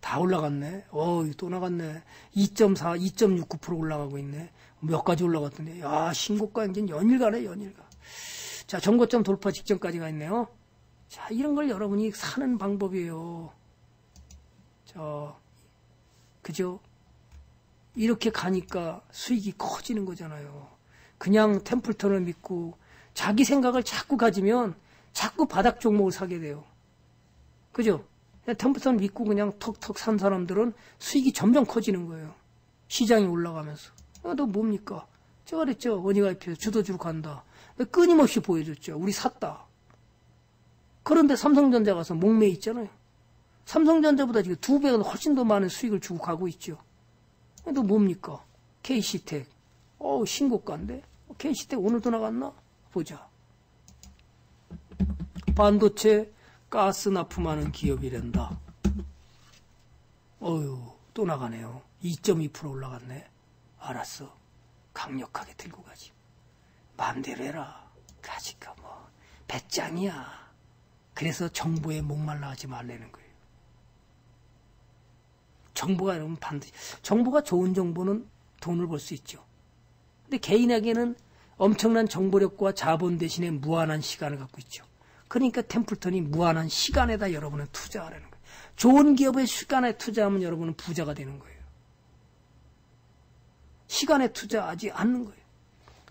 다 올라갔네. 어이, 또 나갔네. 이 점 사, 이 점 육구 퍼센트 올라가고 있네. 몇 가지 올라갔던데. 야, 신고가 이제 연일가네, 연일가. 자, 전고점 돌파 직전까지가 있네요. 자, 이런 걸 여러분이 사는 방법이에요. 저, 그죠? 이렇게 가니까 수익이 커지는 거잖아요. 그냥 템플턴을 믿고 자기 생각을 자꾸 가지면 자꾸 바닥 종목을 사게 돼요. 그죠? 템플턴 믿고 그냥 턱턱 산 사람들은 수익이 점점 커지는 거예요. 시장이 올라가면서. 아, 너 뭡니까? 제가 그랬죠. 원익아이피에스 주도주로 간다. 끊임없이 보여줬죠. 우리 샀다. 그런데 삼성전자 가서 목매 있잖아요. 삼성전자보다 지금 두 배가 훨씬 더 많은 수익을 주고 가고 있죠. 아, 너 뭡니까? 케이씨텍. 어우, 신고가인데? 케이씨텍 오늘도 나갔나? 보자. 반도체, 가스 납품하는 기업이란다. 어휴, 또 나가네요. 이 점 이 퍼센트 올라갔네. 알았어. 강력하게 들고 가지. 마음대로 해라. 가지까 뭐. 배짱이야. 그래서 정보에 목말라 하지 말라는 거예요. 정보가 여러분 반드시. 정보가 좋은 정보는 돈을 벌 수 있죠. 근데 개인에게는 엄청난 정보력과 자본 대신에 무한한 시간을 갖고 있죠. 그러니까 템플턴이 무한한 시간에다 여러분은 투자하라는 거예요. 좋은 기업의 시간에 투자하면 여러분은 부자가 되는 거예요. 시간에 투자하지 않는 거예요.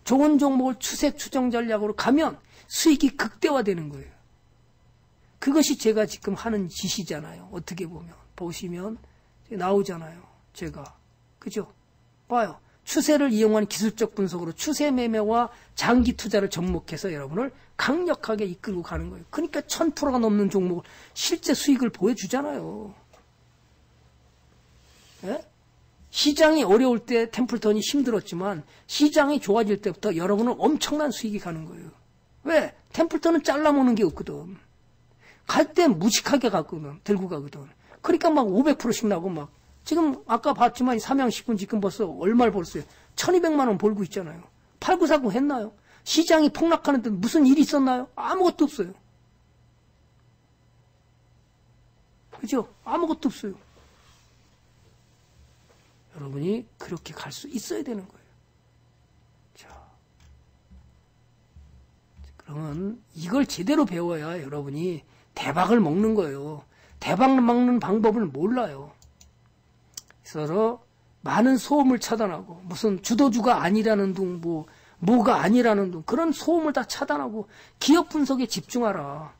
좋은 종목을 추세 추정 전략으로 가면 수익이 극대화되는 거예요. 그것이 제가 지금 하는 짓이잖아요. 어떻게 보면. 보시면 나오잖아요. 제가. 그죠? 봐요. 추세를 이용한 기술적 분석으로 추세 매매와 장기 투자를 접목해서 여러분을 강력하게 이끌고 가는 거예요. 그러니까 천 퍼센트가 넘는 종목을 실제 수익을 보여주잖아요. 예? 시장이 어려울 때 템플턴이 힘들었지만 시장이 좋아질 때부터 여러분은 엄청난 수익이 가는 거예요. 왜? 템플턴은 잘라먹는 게 없거든. 갈 때 무식하게 가거든. 들고 가거든. 그러니까 막 오백 퍼센트씩 나고 막. 지금 아까 봤지만 삼양식품 지금 벌써 얼마를 벌었어요? 천이백만 원 벌고 있잖아요. 팔고 사고 했나요? 시장이 폭락하는데 무슨 일이 있었나요? 아무것도 없어요. 그죠? 아무것도 없어요. 여러분이 그렇게 갈 수 있어야 되는 거예요. 자, 그러면 이걸 제대로 배워야 여러분이 대박을 먹는 거예요. 대박을 먹는 방법을 몰라요. 그래서 많은 소음을 차단하고 무슨 주도주가 아니라는 둥, 뭐 뭐가 아니라는 둥 그런 소음을 다 차단하고 기업 분석에 집중하라.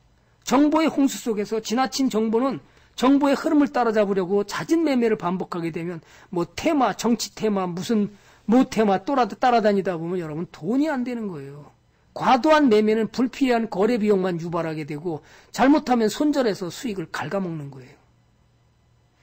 정보의 홍수 속에서 지나친 정보는 정보의 흐름을 따라잡으려고 잦은 매매를 반복하게 되면 뭐 테마, 정치 테마, 무슨 뭐 테마 또라도 따라다니다 보면 여러분 돈이 안 되는 거예요. 과도한 매매는 불필요한 거래 비용만 유발하게 되고 잘못하면 손절해서 수익을 갉아먹는 거예요.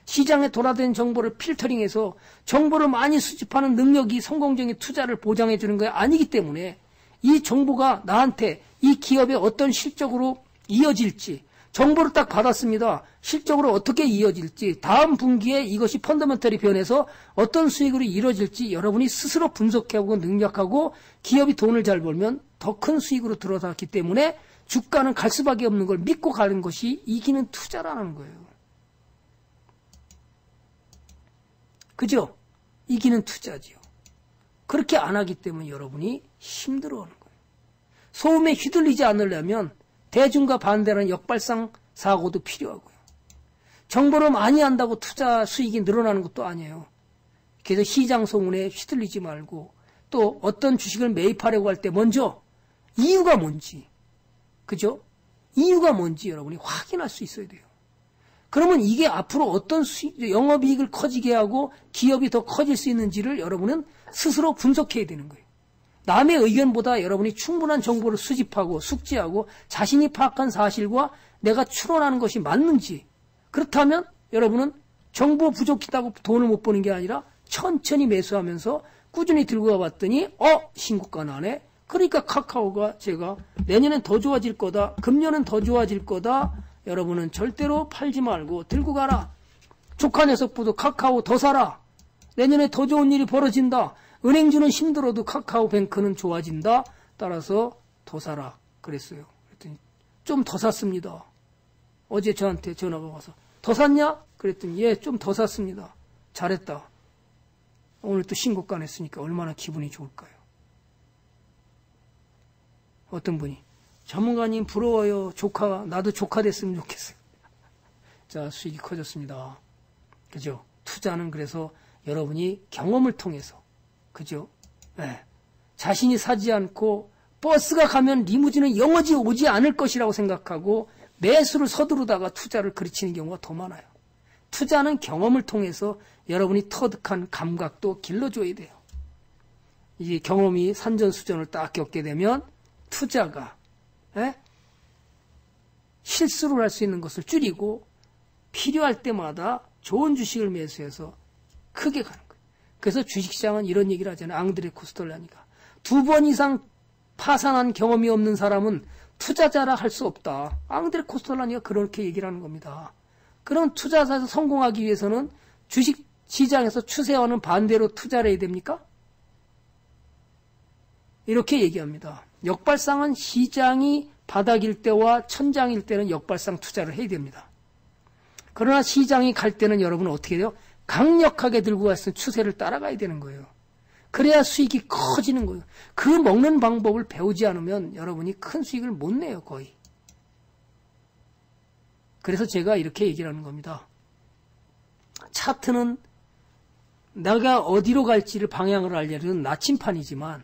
시장에 돌아다니는 정보를 필터링해서 정보를 많이 수집하는 능력이 성공적인 투자를 보장해주는 게 아니기 때문에 이 정보가 나한테 이 기업의 어떤 실적으로 이어질지 정보를 딱 받았습니다. 실적으로 어떻게 이어질지 다음 분기에 이것이 펀더멘털이 변해서 어떤 수익으로 이루어질지 여러분이 스스로 분석하고 능력하고 기업이 돈을 잘 벌면 더 큰 수익으로 들어갔기 때문에 주가는 갈 수밖에 없는 걸 믿고 가는 것이 이기는 투자라는 거예요. 그죠? 이기는 투자지요. 그렇게 안 하기 때문에 여러분이 힘들어하는 거예요. 소음에 휘둘리지 않으려면 대중과 반대하는 역발상 사고도 필요하고요. 정보를 많이 한다고 투자 수익이 늘어나는 것도 아니에요. 그래서 시장 소문에 휘둘리지 말고 또 어떤 주식을 매입하려고 할 때 먼저 이유가 뭔지, 그죠? 이유가 뭔지 여러분이 확인할 수 있어야 돼요. 그러면 이게 앞으로 어떤 수익, 영업이익을 커지게 하고 기업이 더 커질 수 있는지를 여러분은 스스로 분석해야 되는 거예요. 남의 의견보다 여러분이 충분한 정보를 수집하고 숙지하고 자신이 파악한 사실과 내가 추론하는 것이 맞는지 그렇다면 여러분은 정보 부족하다고 돈을 못 버는 게 아니라 천천히 매수하면서 꾸준히 들고 가봤더니 어? 신고가 나네. 그러니까 카카오가 제가 내년엔 더 좋아질 거다. 금년엔 더 좋아질 거다. 여러분은 절대로 팔지 말고 들고 가라. 조카 녀석보다 카카오 더 사라. 내년에 더 좋은 일이 벌어진다. 은행주는 힘들어도 카카오뱅크는 좋아진다. 따라서 더 사라. 그랬어요. 그랬더니 좀 더 샀습니다. 어제 저한테 전화가 와서 더 샀냐? 그랬더니 예, 좀 더 샀습니다. 잘했다. 오늘 또 신고가 냈으니까 얼마나 기분이 좋을까요? 어떤 분이 전문가님 부러워요. 조카 나도 조카 됐으면 좋겠어요. 자, 수익이 커졌습니다. 그죠? 투자는 그래서 여러분이 경험을 통해서 그죠? 네. 자신이 사지 않고 버스가 가면 리무진은 영원히 오지 않을 것이라고 생각하고 매수를 서두르다가 투자를 그르치는 경우가 더 많아요. 투자는 경험을 통해서 여러분이 터득한 감각도 길러줘야 돼요. 이 경험이 산전수전을 딱 겪게 되면 투자가 에? 실수를 할 수 있는 것을 줄이고 필요할 때마다 좋은 주식을 매수해서 크게 가는 거예요. 그래서 주식시장은 이런 얘기를 하잖아요. 앙드레 코스톨라니가. 두 번 이상 파산한 경험이 없는 사람은 투자자라 할 수 없다. 앙드레 코스톨라니가 그렇게 얘기를 하는 겁니다. 그런 투자사에서 성공하기 위해서는 주식시장에서 추세와는 반대로 투자를 해야 됩니까? 이렇게 얘기합니다. 역발상은 시장이 바닥일 때와 천장일 때는 역발상 투자를 해야 됩니다. 그러나 시장이 갈 때는 여러분은 어떻게 돼요? 강력하게 들고 왔을 추세를 따라가야 되는 거예요. 그래야 수익이 커지는 거예요. 그 먹는 방법을 배우지 않으면 여러분이 큰 수익을 못 내요, 거의. 그래서 제가 이렇게 얘기를 하는 겁니다. 차트는 내가 어디로 갈지를 방향을 알려주는 나침판이지만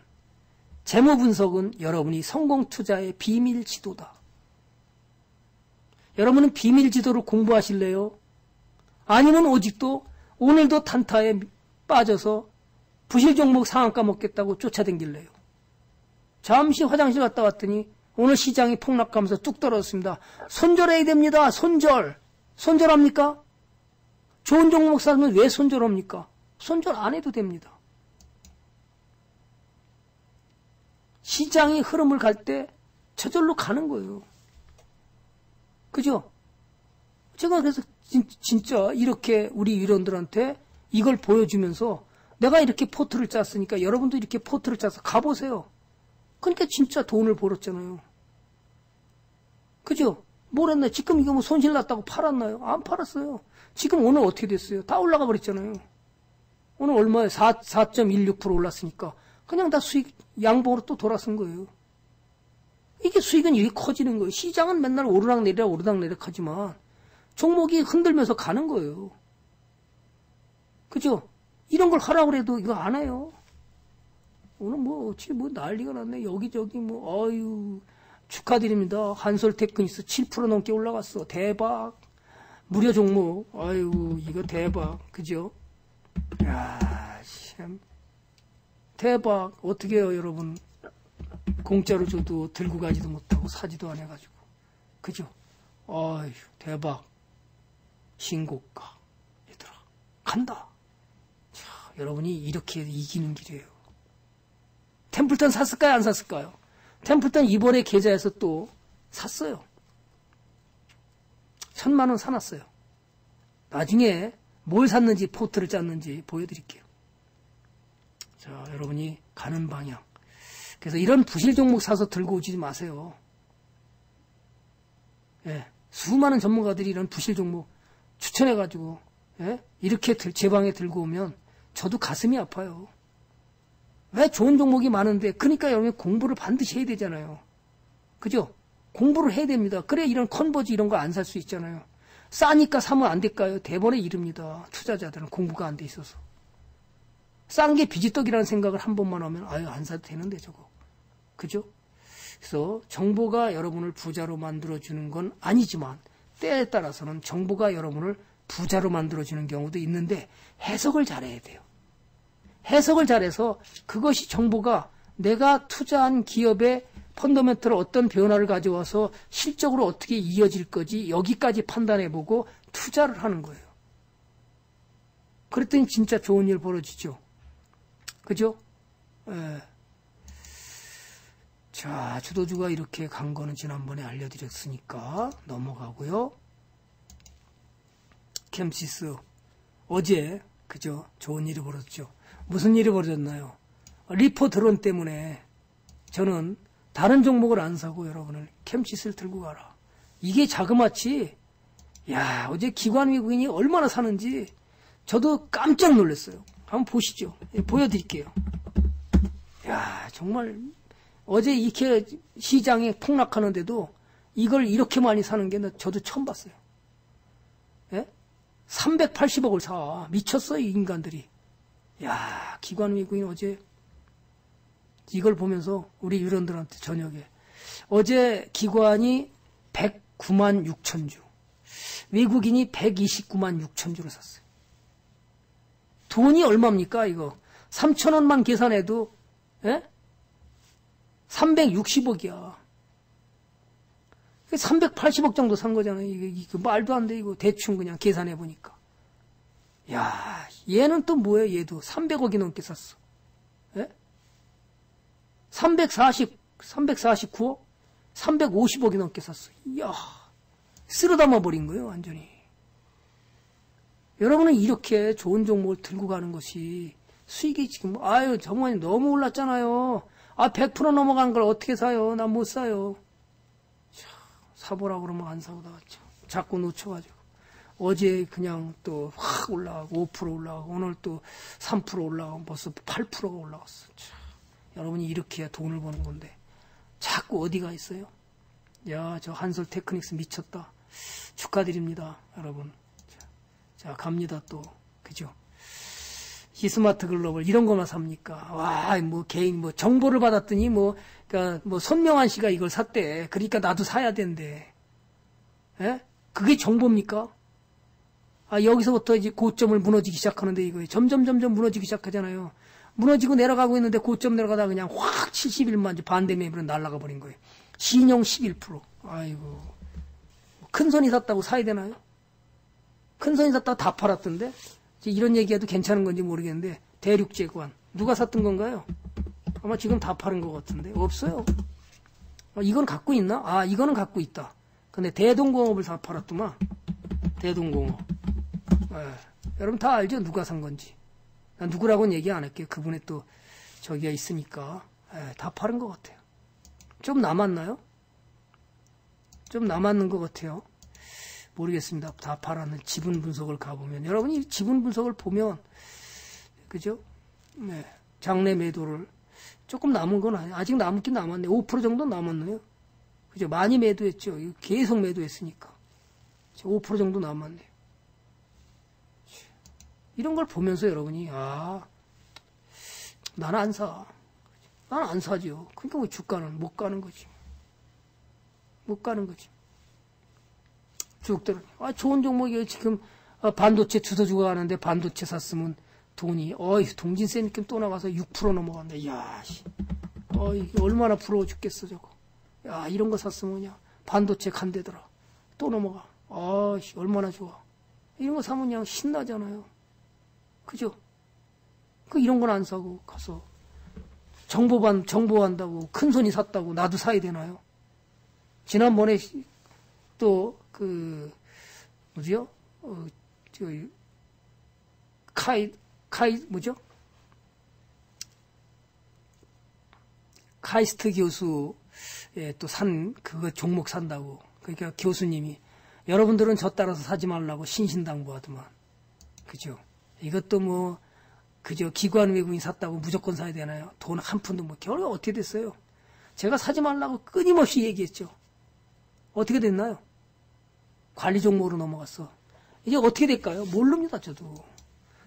재무 분석은 여러분이 성공 투자의 비밀 지도다. 여러분은 비밀 지도를 공부하실래요? 아니면 오직도 오늘도 단타에 빠져서 부실 종목 상한가 먹겠다고 쫓아댕길래요? 잠시 화장실 갔다 왔더니 오늘 시장이 폭락하면서 뚝 떨어졌습니다. 손절해야 됩니다. 손절. 손절합니까? 좋은 종목 사면 왜 손절합니까? 손절 안 해도 됩니다. 시장이 흐름을 갈 때 저절로 가는 거예요. 그죠? 제가 그래서 진, 진짜 이렇게 우리 일원들한테 이걸 보여주면서 내가 이렇게 포트를 짰으니까 여러분도 이렇게 포트를 짜서 가보세요. 그러니까 진짜 돈을 벌었잖아요. 그죠? 뭘 했나요? 지금 이거 뭐 손실 났다고 팔았나요? 안 팔았어요. 지금 오늘 어떻게 됐어요? 다 올라가 버렸잖아요. 오늘 얼마에 사 점 일육 퍼센트 올랐으니까 그냥 다 수익 양봉으로 또 돌아선 거예요. 이게 수익은 이게 커지는 거예요. 시장은 맨날 오르락내리락 오르락내리락 하지만 종목이 흔들면서 가는 거예요. 그죠? 이런 걸 하라고 해도 이거 안 해요. 오늘 뭐 어찌 뭐 난리가 났네. 여기저기 뭐 아유 축하드립니다. 한솔테크닉스 칠 퍼센트 넘게 올라갔어. 대박. 무료 종목. 아유 이거 대박. 그죠? 야, 참. 대박. 어떻게 해요 여러분. 공짜로 줘도 들고 가지도 못하고 사지도 안 해가지고. 그죠? 아유 대박. 신고가. 얘들아 간다. 자, 여러분이 이렇게 이기는 길이에요. 템플턴 샀을까요? 안 샀을까요? 템플턴 이번에 계좌에서 또 샀어요. 천만 원 사놨어요. 나중에 뭘 샀는지 포트를 짰는지 보여드릴게요. 자, 여러분이 가는 방향. 그래서 이런 부실 종목 사서 들고 오지 마세요. 예, 수많은 전문가들이 이런 부실 종목 추천해가지고 예, 이렇게 제 방에 들고 오면 저도 가슴이 아파요. 왜 좋은 종목이 많은데, 그러니까 여러분이 공부를 반드시 해야 되잖아요. 그죠? 공부를 해야 됩니다. 그래 이런 컨버지 이런 거 안 살 수 있잖아요. 싸니까 사면 안 될까요? 대번의 일입니다. 투자자들은 공부가 안 돼 있어서. 싼 게 비지떡이라는 생각을 한 번만 하면 아유 안 사도 되는데 저거. 그죠? 그래서 정보가 여러분을 부자로 만들어주는 건 아니지만 때에 따라서는 정보가 여러분을 부자로 만들어주는 경우도 있는데 해석을 잘해야 돼요. 해석을 잘해서 그것이 정보가 내가 투자한 기업의 펀더멘털 어떤 변화를 가져와서 실적으로 어떻게 이어질 거지 여기까지 판단해보고 투자를 하는 거예요. 그랬더니 진짜 좋은 일 벌어지죠. 그죠? 예. 자, 주도주가 이렇게 간 거는 지난번에 알려드렸으니까 넘어가고요. 캠시스 어제 그죠? 좋은 일이 벌어졌죠. 무슨 일이 벌어졌나요? 리포 드론 때문에 저는 다른 종목을 안 사고 여러분을 캠시스를 들고 가라. 이게 자그마치 야 어제 기관 외국인이 얼마나 사는지 저도 깜짝 놀랐어요. 한번 보시죠. 보여드릴게요. 야 정말 어제 이렇게 시장에 폭락하는데도 이걸 이렇게 많이 사는 게 저도 처음 봤어요. 예? 삼백팔십억을 사. 미쳤어요 이 인간들이. 야, 기관 외국인 어제 이걸 보면서 우리 유런들한테 저녁에 어제 기관이 구만 육천 주. 외국인이 백이십구만 육천 주를 샀어요. 돈이 얼마입니까, 이거? 삼천 원만 계산해도, 예? 삼백육십억이야. 삼백팔십억 정도 산 거잖아요. 이거, 이거 말도 안 돼, 이거. 대충 그냥 계산해보니까. 야, 얘는 또 뭐야, 얘도. 삼백억이 넘게 샀어. 예? 삼백사십, 삼백사십구억? 삼백오십억이 넘게 샀어. 이야, 쓸어 담아버린 거예요, 완전히. 여러분은 이렇게 좋은 종목을 들고 가는 것이 수익이 지금, 아유, 정말 너무 올랐잖아요. 아, 백 퍼센트 넘어간 걸 어떻게 사요? 나 못 사요. 사보라고 그러면 안 사오다가 자꾸 놓쳐가지고. 어제 그냥 또 확 올라가고, 오 퍼센트 올라가고, 오늘 또 삼 퍼센트 올라가고, 벌써 팔 퍼센트가 올라갔어. 참, 여러분이 이렇게 돈을 버는 건데. 자꾸 어디가 있어요? 야, 저 한솔테크닉스 미쳤다. 축하드립니다, 여러분. 자, 갑니다 또. 그죠? 지스마트글로벌 이런 것만 삽니까? 와, 뭐 개인 뭐 정보를 받았더니 뭐 그러니까 뭐 손명환 씨가 이걸 샀대. 그러니까 나도 사야 된대. 예? 그게 정보입니까? 아, 여기서부터 이제 고점을 무너지기 시작하는데 이거 점점 점점 무너지기 시작하잖아요. 무너지고 내려가고 있는데 고점 내려가다 그냥 확 칠십일만 주 반대 매입으로 날아가 버린 거예요. 신용 십일 퍼센트. 아이고. 큰 손이 샀다고 사야 되나요? 큰 손이 샀다고 다 팔았던데? 이런 얘기해도 괜찮은 건지 모르겠는데 대륙제관. 누가 샀던 건가요? 아마 지금 다 파는 것 같은데. 없어요. 아, 이건 갖고 있나? 아, 이거는 갖고 있다. 근데 대동공업을 다 팔았더만. 대동공업. 아, 여러분 다 알죠? 누가 산 건지. 난 누구라고는 얘기 안 할게요. 그분의 또 저기가 있으니까. 에, 다 파는 것 같아요. 좀 남았나요? 좀 남았는 것 같아요. 모르겠습니다. 다 팔았는 지분 분석을 가보면. 여러분이 지분 분석을 보면, 그죠? 네. 장내 매도를. 조금 남은 건 아니에요. 아직 남긴 남았네. 오 퍼센트 정도 남았네요. 그죠? 많이 매도했죠. 계속 매도했으니까. 오 퍼센트 정도 남았네요. 이런 걸 보면서 여러분이, 아, 나는 안 사. 나는 안 사죠. 그러니까 왜 주가는 못 가는 거지. 못 가는 거지. 주식들은. 아, 좋은 종목이에요. 지금 반도체 주워주고 가는데 반도체 샀으면 돈이, 어이, 동진쎄미켐 또 나가서 육 퍼센트 넘어간다. 이야, 씨. 어이, 얼마나 부러워 죽겠어, 저거. 야, 이런 거 샀으면 그냥 반도체 간대더라. 또 넘어가. 아씨, 얼마나 좋아. 이런 거 사면 그냥 신나잖아요. 그죠? 그 이런 건 안 사고 가서 정보반 정보한다고 큰 손이 샀다고 나도 사야 되나요? 지난번에 또 그 뭐지요? 어, 저 카이 카이 뭐죠? 카이스트 교수 또 산 그거 종목 산다고 그러니까 교수님이 여러분들은 저 따라서 사지 말라고 신신당부하더만 그죠? 이것도 뭐, 그저 기관 외국인 샀다고 무조건 사야 되나요? 돈 한 푼도 뭐, 결국 어떻게 됐어요? 제가 사지 말라고 끊임없이 얘기했죠. 어떻게 됐나요? 관리 종목으로 넘어갔어. 이제 어떻게 될까요? 모릅니다, 저도.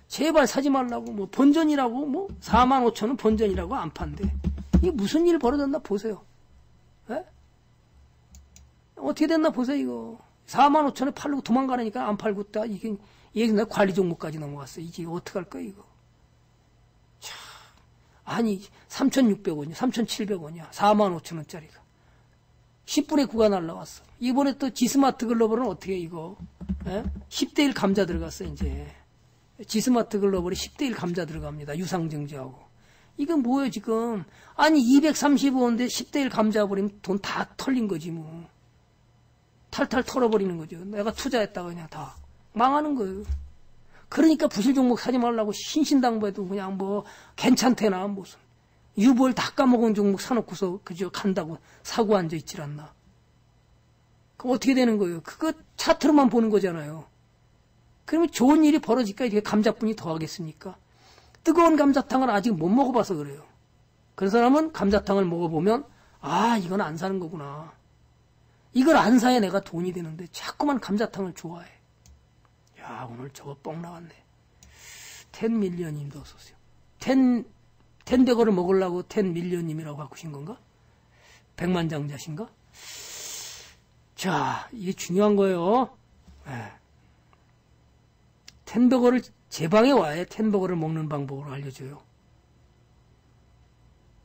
제발 사지 말라고, 뭐, 본전이라고, 뭐, 사만 오천 원 본전이라고 안 판대. 이게 무슨 일 벌어졌나 보세요. 예? 어떻게 됐나 보세요, 이거. 사만 오천 원에 팔려고 도망가라니까 안 팔고 있다. 이게, 얘는 관리 종목까지 넘어갔어. 이게 어떡할 거야, 이거. 참. 아니, 삼천육백 원이야, 삼천칠백 원이야. 사만 오천 원짜리가. 십 분의 구가 날라왔어. 이번에 또 지스마트 글로벌은 어떻게, 이거. 에? 십 대 일 감자 들어갔어, 이제. 지스마트 글로벌이 십 대 일 감자 들어갑니다. 유상증자하고. 이건 뭐예요, 지금. 아니, 이백삼십오 원인데 십 대 일 감자 버리면 돈 다 털린 거지, 뭐. 탈탈 털어버리는 거죠. 내가 투자했다가 그냥 다. 망하는 거예요. 그러니까 부실 종목 사지 말라고 신신당부해도 그냥 뭐 괜찮대나 무슨 유보를 다 까먹은 종목 사놓고서 그저 간다고 사고 앉아있질 않나. 그럼 어떻게 되는 거예요? 그거 차트로만 보는 거잖아요. 그러면 좋은 일이 벌어질까 이렇게 감자뿐이 더 하겠습니까? 뜨거운 감자탕을 아직 못 먹어봐서 그래요. 그런 사람은 감자탕을 먹어보면 아 이건 안 사는 거구나. 이걸 안 사야 내가 돈이 되는데 자꾸만 감자탕을 좋아해. 야, 오늘 저거 뻥 나왔네. 텐 밀리언님도 어서오세요. 텐, 텐데거를 먹으려고 텐 밀리언님이라고 바꾸신 건가? 백만장자신가? 자, 이게 중요한 거예요. 네. 텐버거를 제 방에 와야 텐버거를 먹는 방법으로 알려줘요.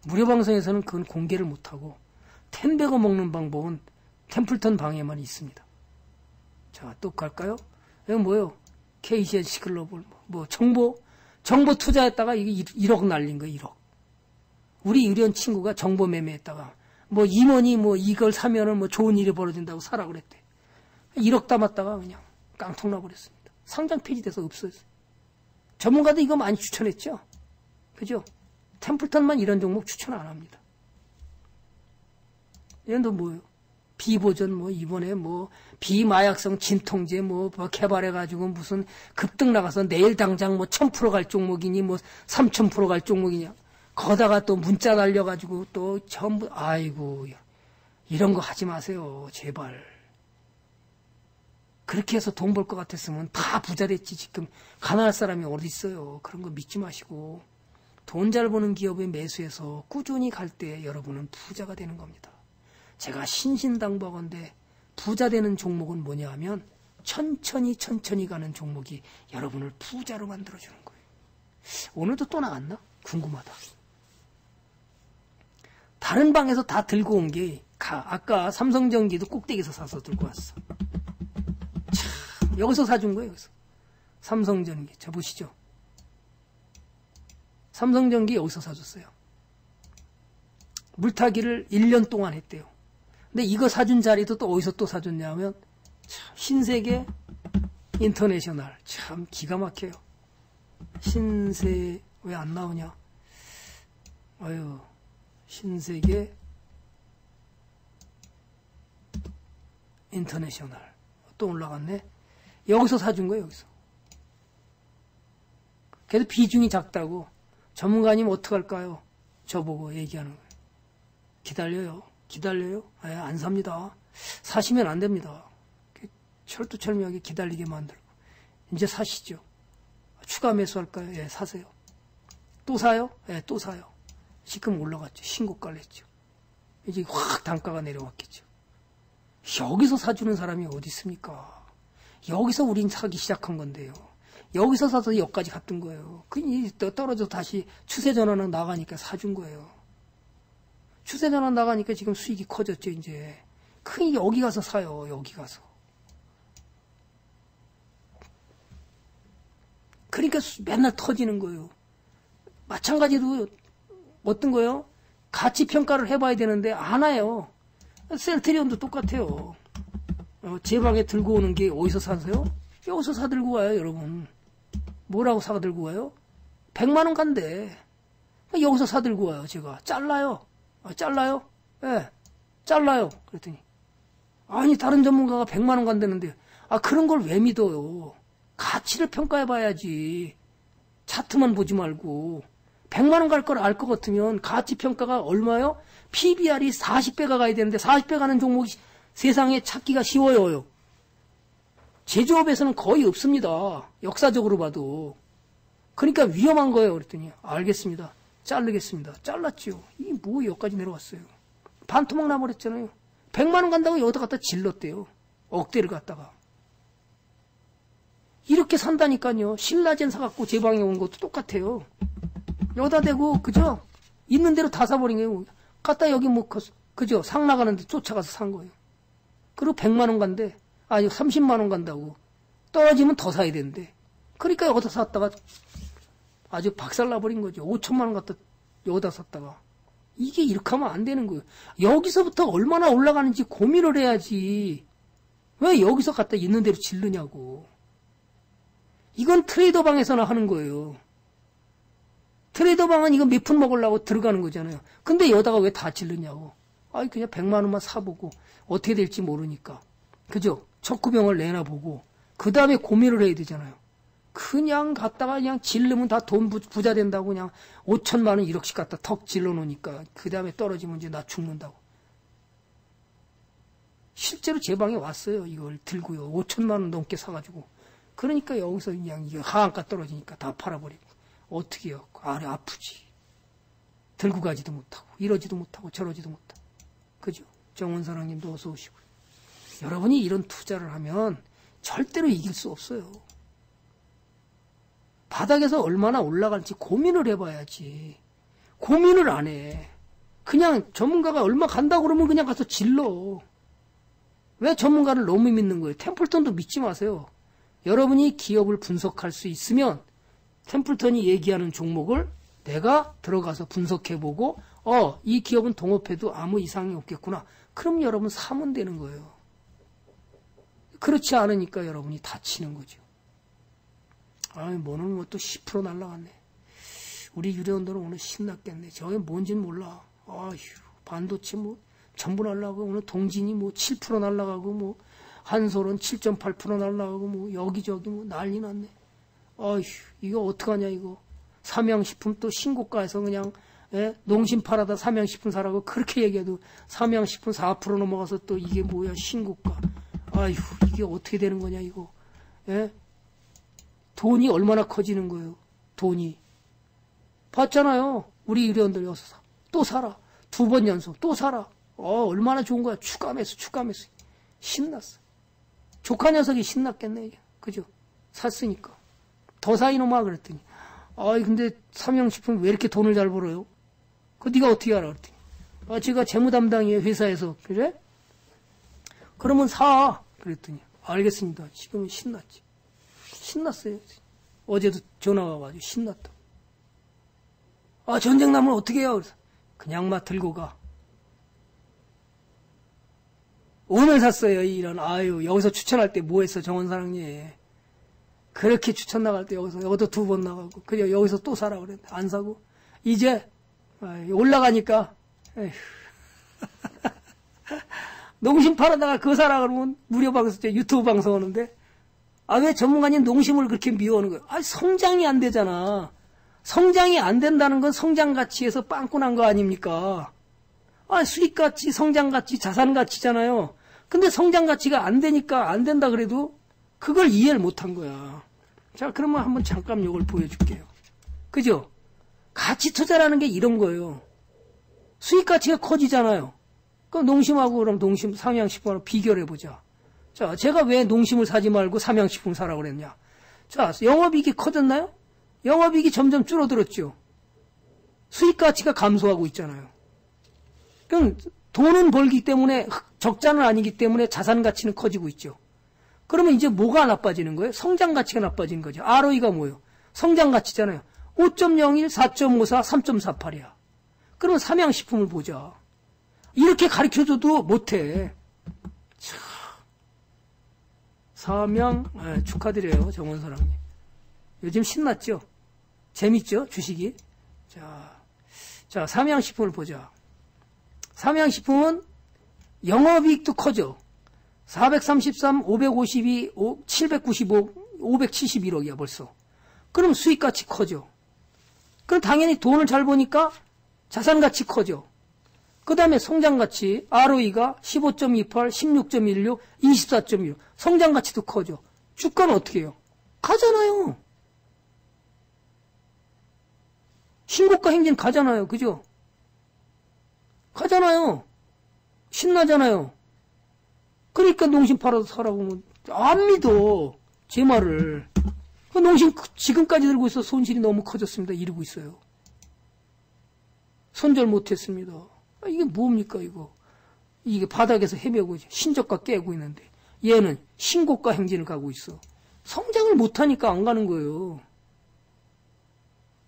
무료 방송에서는 그건 공개를 못하고 텐버거 먹는 방법은 템플턴 방에만 있습니다. 자, 또 갈까요? 이건 뭐예요? 케이씨엔씨글로벌 뭐 정보 정보 투자했다가 이게 일억 날린 거예요. 일억. 우리 의뢰원 친구가 정보 매매했다가 뭐 임원이 뭐 이걸 사면은 뭐 좋은 일이 벌어진다고 사라 그랬대. 일억 담았다가 그냥 깡통 나버렸습니다. 상장 폐지돼서 없어졌어요. 전문가도 이거 많이 추천했죠. 그죠? 템플턴만 이런 종목 추천 안 합니다. 얘는 또 뭐예요? 비보존 뭐 이번에 뭐 비마약성 진통제 뭐 개발해가지고 무슨 급등 나가서 내일 당장 뭐 천 퍼센트 갈 종목이니 뭐 삼천 퍼센트 갈 종목이냐. 거다가 또 문자 날려가지고 또 전부 아이고 이런 거 하지 마세요. 제발. 그렇게 해서 돈 벌 것 같았으면 다 부자 됐지. 지금 가난할 사람이 어디 있어요. 그런 거 믿지 마시고 돈 잘 버는 기업에 매수해서 꾸준히 갈 때 여러분은 부자가 되는 겁니다. 제가 신신당부하건대 부자 되는 종목은 뭐냐 하면 천천히 천천히 가는 종목이 여러분을 부자로 만들어주는 거예요. 오늘도 또 나갔나? 궁금하다. 다른 방에서 다 들고 온 게 아까 삼성전기도 꼭대기에서 사서 들고 왔어. 참, 여기서 사준 거예요. 여기서. 삼성전기. 저 보시죠. 삼성전기 여기서 사줬어요. 물타기를 일 년 동안 했대요. 근데 이거 사준 자리도 또 어디서 또 사줬냐면 참 신세계인터내셔널. 참 기가 막혀요. 신세... 왜 안 나오냐? 아유... 신세계 인터내셔널 또 올라갔네. 여기서 사준 거예요. 여기서. 그래도 비중이 작다고 전문가님 어떡할까요? 저보고 얘기하는 거예요. 기다려요. 기다려요? 아예 안 삽니다. 사시면 안 됩니다. 철두철미하게 기다리게 만들고 이제 사시죠. 추가 매수할까요? 예, 사세요. 또 사요? 예, 또 사요. 지금 올라갔죠. 신고가를 했죠. 이제 확 단가가 내려왔겠죠. 여기서 사주는 사람이 어디 있습니까? 여기서 우린 사기 시작한 건데요. 여기서 사서 여기까지 갔던 거예요. 그냥 떨어져서 다시 추세전환은 나가니까 사준 거예요. 추세전환 나가니까 지금 수익이 커졌죠. 이제 그 여기 가서 사요. 여기 가서. 그러니까 맨날 터지는 거예요. 마찬가지로 어떤 거요? 가치 평가를 해봐야 되는데 안 와요. 셀트리온도 똑같아요. 어, 제 방에 들고 오는 게 어디서 사세요? 여기서 사 들고 와요, 여러분. 뭐라고 사 들고 와요? 백만 원 간대. 여기서 사 들고 와요, 제가. 잘라요. 아, 잘라요? 예, 네, 잘라요. 그랬더니 아니 다른 전문가가 백만 원 간대는데 아 그런 걸 왜 믿어요? 가치를 평가해봐야지. 차트만 보지 말고. 백만 원 갈 걸 알 것 같으면 가치평가가 얼마요? 피비알이 사십 배가 가야 되는데 사십 배 가는 종목이 세상에 찾기가 쉬워요. 제조업에서는 거의 없습니다. 역사적으로 봐도. 그러니까 위험한 거예요. 그랬더니 알겠습니다. 자르겠습니다. 잘랐지요. 이 뭐 여기까지 내려왔어요. 반토막 나버렸잖아요. 백만 원 간다고 여기다 갖다 질렀대요. 억대를 갖다가. 이렇게 산다니까요. 신라젠 사갖고 제 방에 온 것도 똑같아요. 여다 대고, 그죠? 있는 대로 다 사버린 거예요. 갔다 여기 뭐, 그죠? 상 나가는데 쫓아가서 산 거예요. 그리고 백만 원 간대. 아니, 삼십만 원 간다고. 떨어지면 더 사야 되는데. 그러니까 여기다 샀다가 아주 박살나버린 거죠. 오천만 원 갖다 여기다 샀다가. 이게 이렇게 하면 안 되는 거예요. 여기서부터 얼마나 올라가는지 고민을 해야지. 왜 여기서 갖다 있는 대로 질르냐고. 이건 트레이더 방에서나 하는 거예요. 트레이더 방은 이거 몇 푼 먹으려고 들어가는 거잖아요. 근데 여다가 왜 다 질르냐고. 아이 그냥 백만 원만 사보고 어떻게 될지 모르니까. 그죠? 척구병을 내놔 보고 그 다음에 고민을 해야 되잖아요. 그냥 갔다가 그냥 질르면 다 돈 부자 된다고 그냥 오천만 원 일억씩 갖다 턱 질러 놓으니까 그 다음에 떨어지면 이제 나 죽는다고. 실제로 제 방에 왔어요. 이걸 들고요. 오천만 원 넘게 사가지고. 그러니까 여기서 그냥 이게 하한가 떨어지니까 다 팔아버리고 어떻게요? 아래 아프지. 들고 가지도 못하고 이러지도 못하고 저러지도 못하고. 그죠? 정원 사랑님도 어서 오시고. 여러분이 이런 투자를 하면 절대로 이길 수 없어요. 바닥에서 얼마나 올라갈지 고민을 해봐야지. 고민을 안 해. 그냥 전문가가 얼마 간다고 그러면 그냥 가서 질러. 왜 전문가를 너무 믿는 거예요? 템플턴도 믿지 마세요. 여러분이 기업을 분석할 수 있으면 템플턴이 얘기하는 종목을 내가 들어가서 분석해보고 어, 이 기업은 동업해도 아무 이상이 없겠구나. 그럼 여러분 사면 되는 거예요. 그렇지 않으니까 여러분이 다치는 거죠. 아이, 뭐는 뭐 또 십 퍼센트 날라갔네. 우리 유료원들은 오늘 신났겠네. 저게 뭔진 몰라. 아휴, 반도체 뭐 전부 날라가고, 오늘 동진이 뭐 칠 퍼센트 날라가고, 뭐 한솔은 칠 점 팔 퍼센트 날라가고, 뭐 여기저기 뭐 난리 났네. 아휴, 이거 어떡하냐 이거. 삼양식품 또 신고가에서 그냥, 예? 농심 팔아다 삼양식품 사라고 그렇게 얘기해도 삼양식품 사 퍼센트 넘어가서 또 이게 뭐야 신고가. 아휴, 이게 어떻게 되는 거냐 이거. 예? 돈이 얼마나 커지는 거예요. 돈이. 봤잖아요. 우리 의료원들 여기서 또 사라. 두 번 연속 또 사라. 어, 얼마나 좋은 거야. 추가 매수, 추가 매수. 신났어. 조카 녀석이 신났겠네. 그죠? 샀으니까. 더 사 이놈아 그랬더니, 아이 근데 삼양식품 왜 이렇게 돈을 잘 벌어요? 그거 네가 어떻게 알아? 그랬더니, 아 제가 재무 담당이에요 회사에서. 그래? 그러면 사. 그랬더니, 알겠습니다. 지금은 신났지. 신났어요. 어제도 전화가 와가지고 신났다. 아 전쟁 나면 어떻게 해요? 그래서 그냥 막 들고 가. 오늘 샀어요. 이런, 아유, 여기서 추천할 때 뭐 했어, 정원사랑님. 그렇게 추천 나갈 때 여기서, 여기도 두 번 나가고, 그냥 여기서 또 사라 그랬는데, 안 사고. 이제, 올라가니까, 에휴. 농심 팔아다가 그거 사라 그러면, 무료 방송, 유튜브 방송 하는데, 아, 왜 전문가님 농심을 그렇게 미워하는 거야? 아, 성장이 안 되잖아. 성장이 안 된다는 건 성장 가치에서 빵꾸 난 거 아닙니까? 아, 수익 가치, 성장 가치, 자산 가치잖아요. 근데 성장 가치가 안 되니까 안 된다 그래도 그걸 이해를 못한 거야. 자, 그러면 한번 잠깐 이걸 보여줄게요. 그죠? 가치 투자라는 게 이런 거예요. 수익 가치가 커지잖아요. 그럼 농심하고 그럼 농심, 삼양식품하고 비교해보자. 자, 제가 왜 농심을 사지 말고 삼양식품 사라고 그랬냐. 자, 영업이익이 커졌나요? 영업이익이 점점 줄어들었죠. 수익 가치가 감소하고 있잖아요. 그럼 돈은 벌기 때문에 적자는 아니기 때문에 자산 가치는 커지고 있죠. 그러면 이제 뭐가 나빠지는 거예요? 성장 가치가 나빠진 거죠. 알오이가 뭐예요? 성장 가치잖아요. 오 점 영일, 사 점 오사, 삼 점 사팔이야. 그러면 삼양식품을 보자. 이렇게 가르쳐줘도 못해. 참. 삼양, 네, 축하드려요. 정원사랑님. 요즘 신났죠? 재밌죠? 주식이. 자, 자, 삼양식품을 보자. 삼양식품은 영업이익도 커져. 사백삼십삼, 오백오십이, 칠백구십오, 오백칠십일억이야 벌써. 그럼 수익가치 커져. 그럼 당연히 돈을 잘 보니까 자산가치 커져. 그 다음에 성장가치, 알오이가 십오 점 이팔, 십육 점 일육, 이십사 점 일육. 성장가치도 커져. 주가는 어떻게 해요? 가잖아요. 신고가 행진 가잖아요. 그죠? 가잖아요. 신나잖아요. 그러니까 농심 팔아서 사라고 하면 안 믿어. 제 말을. 그 농심 지금까지 들고 있어 손실이 너무 커졌습니다. 이러고 있어요. 손절 못했습니다. 아, 이게 뭡니까 이거. 이게 바닥에서 헤매고 신저가 깨고 있는데 얘는 신고가 행진을 가고 있어. 성장을 못하니까 안 가는 거예요.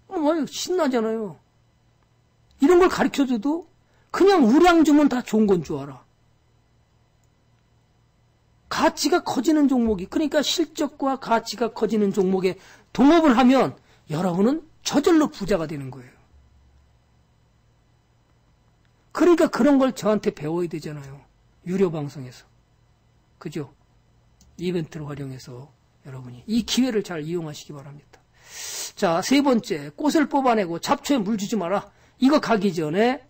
아, 신나잖아요. 이런 걸 가르쳐줘도 그냥 우량주면 다 좋은 건 줄 알아. 가치가 커지는 종목이, 그러니까 실적과 가치가 커지는 종목에 동업을 하면 여러분은 저절로 부자가 되는 거예요. 그러니까 그런 걸 저한테 배워야 되잖아요. 유료 방송에서. 그죠? 이벤트를 활용해서 여러분이 이 기회를 잘 이용하시기 바랍니다. 자, 세 번째, 꽃을 뽑아내고 잡초에 물 주지 마라. 이거 가기 전에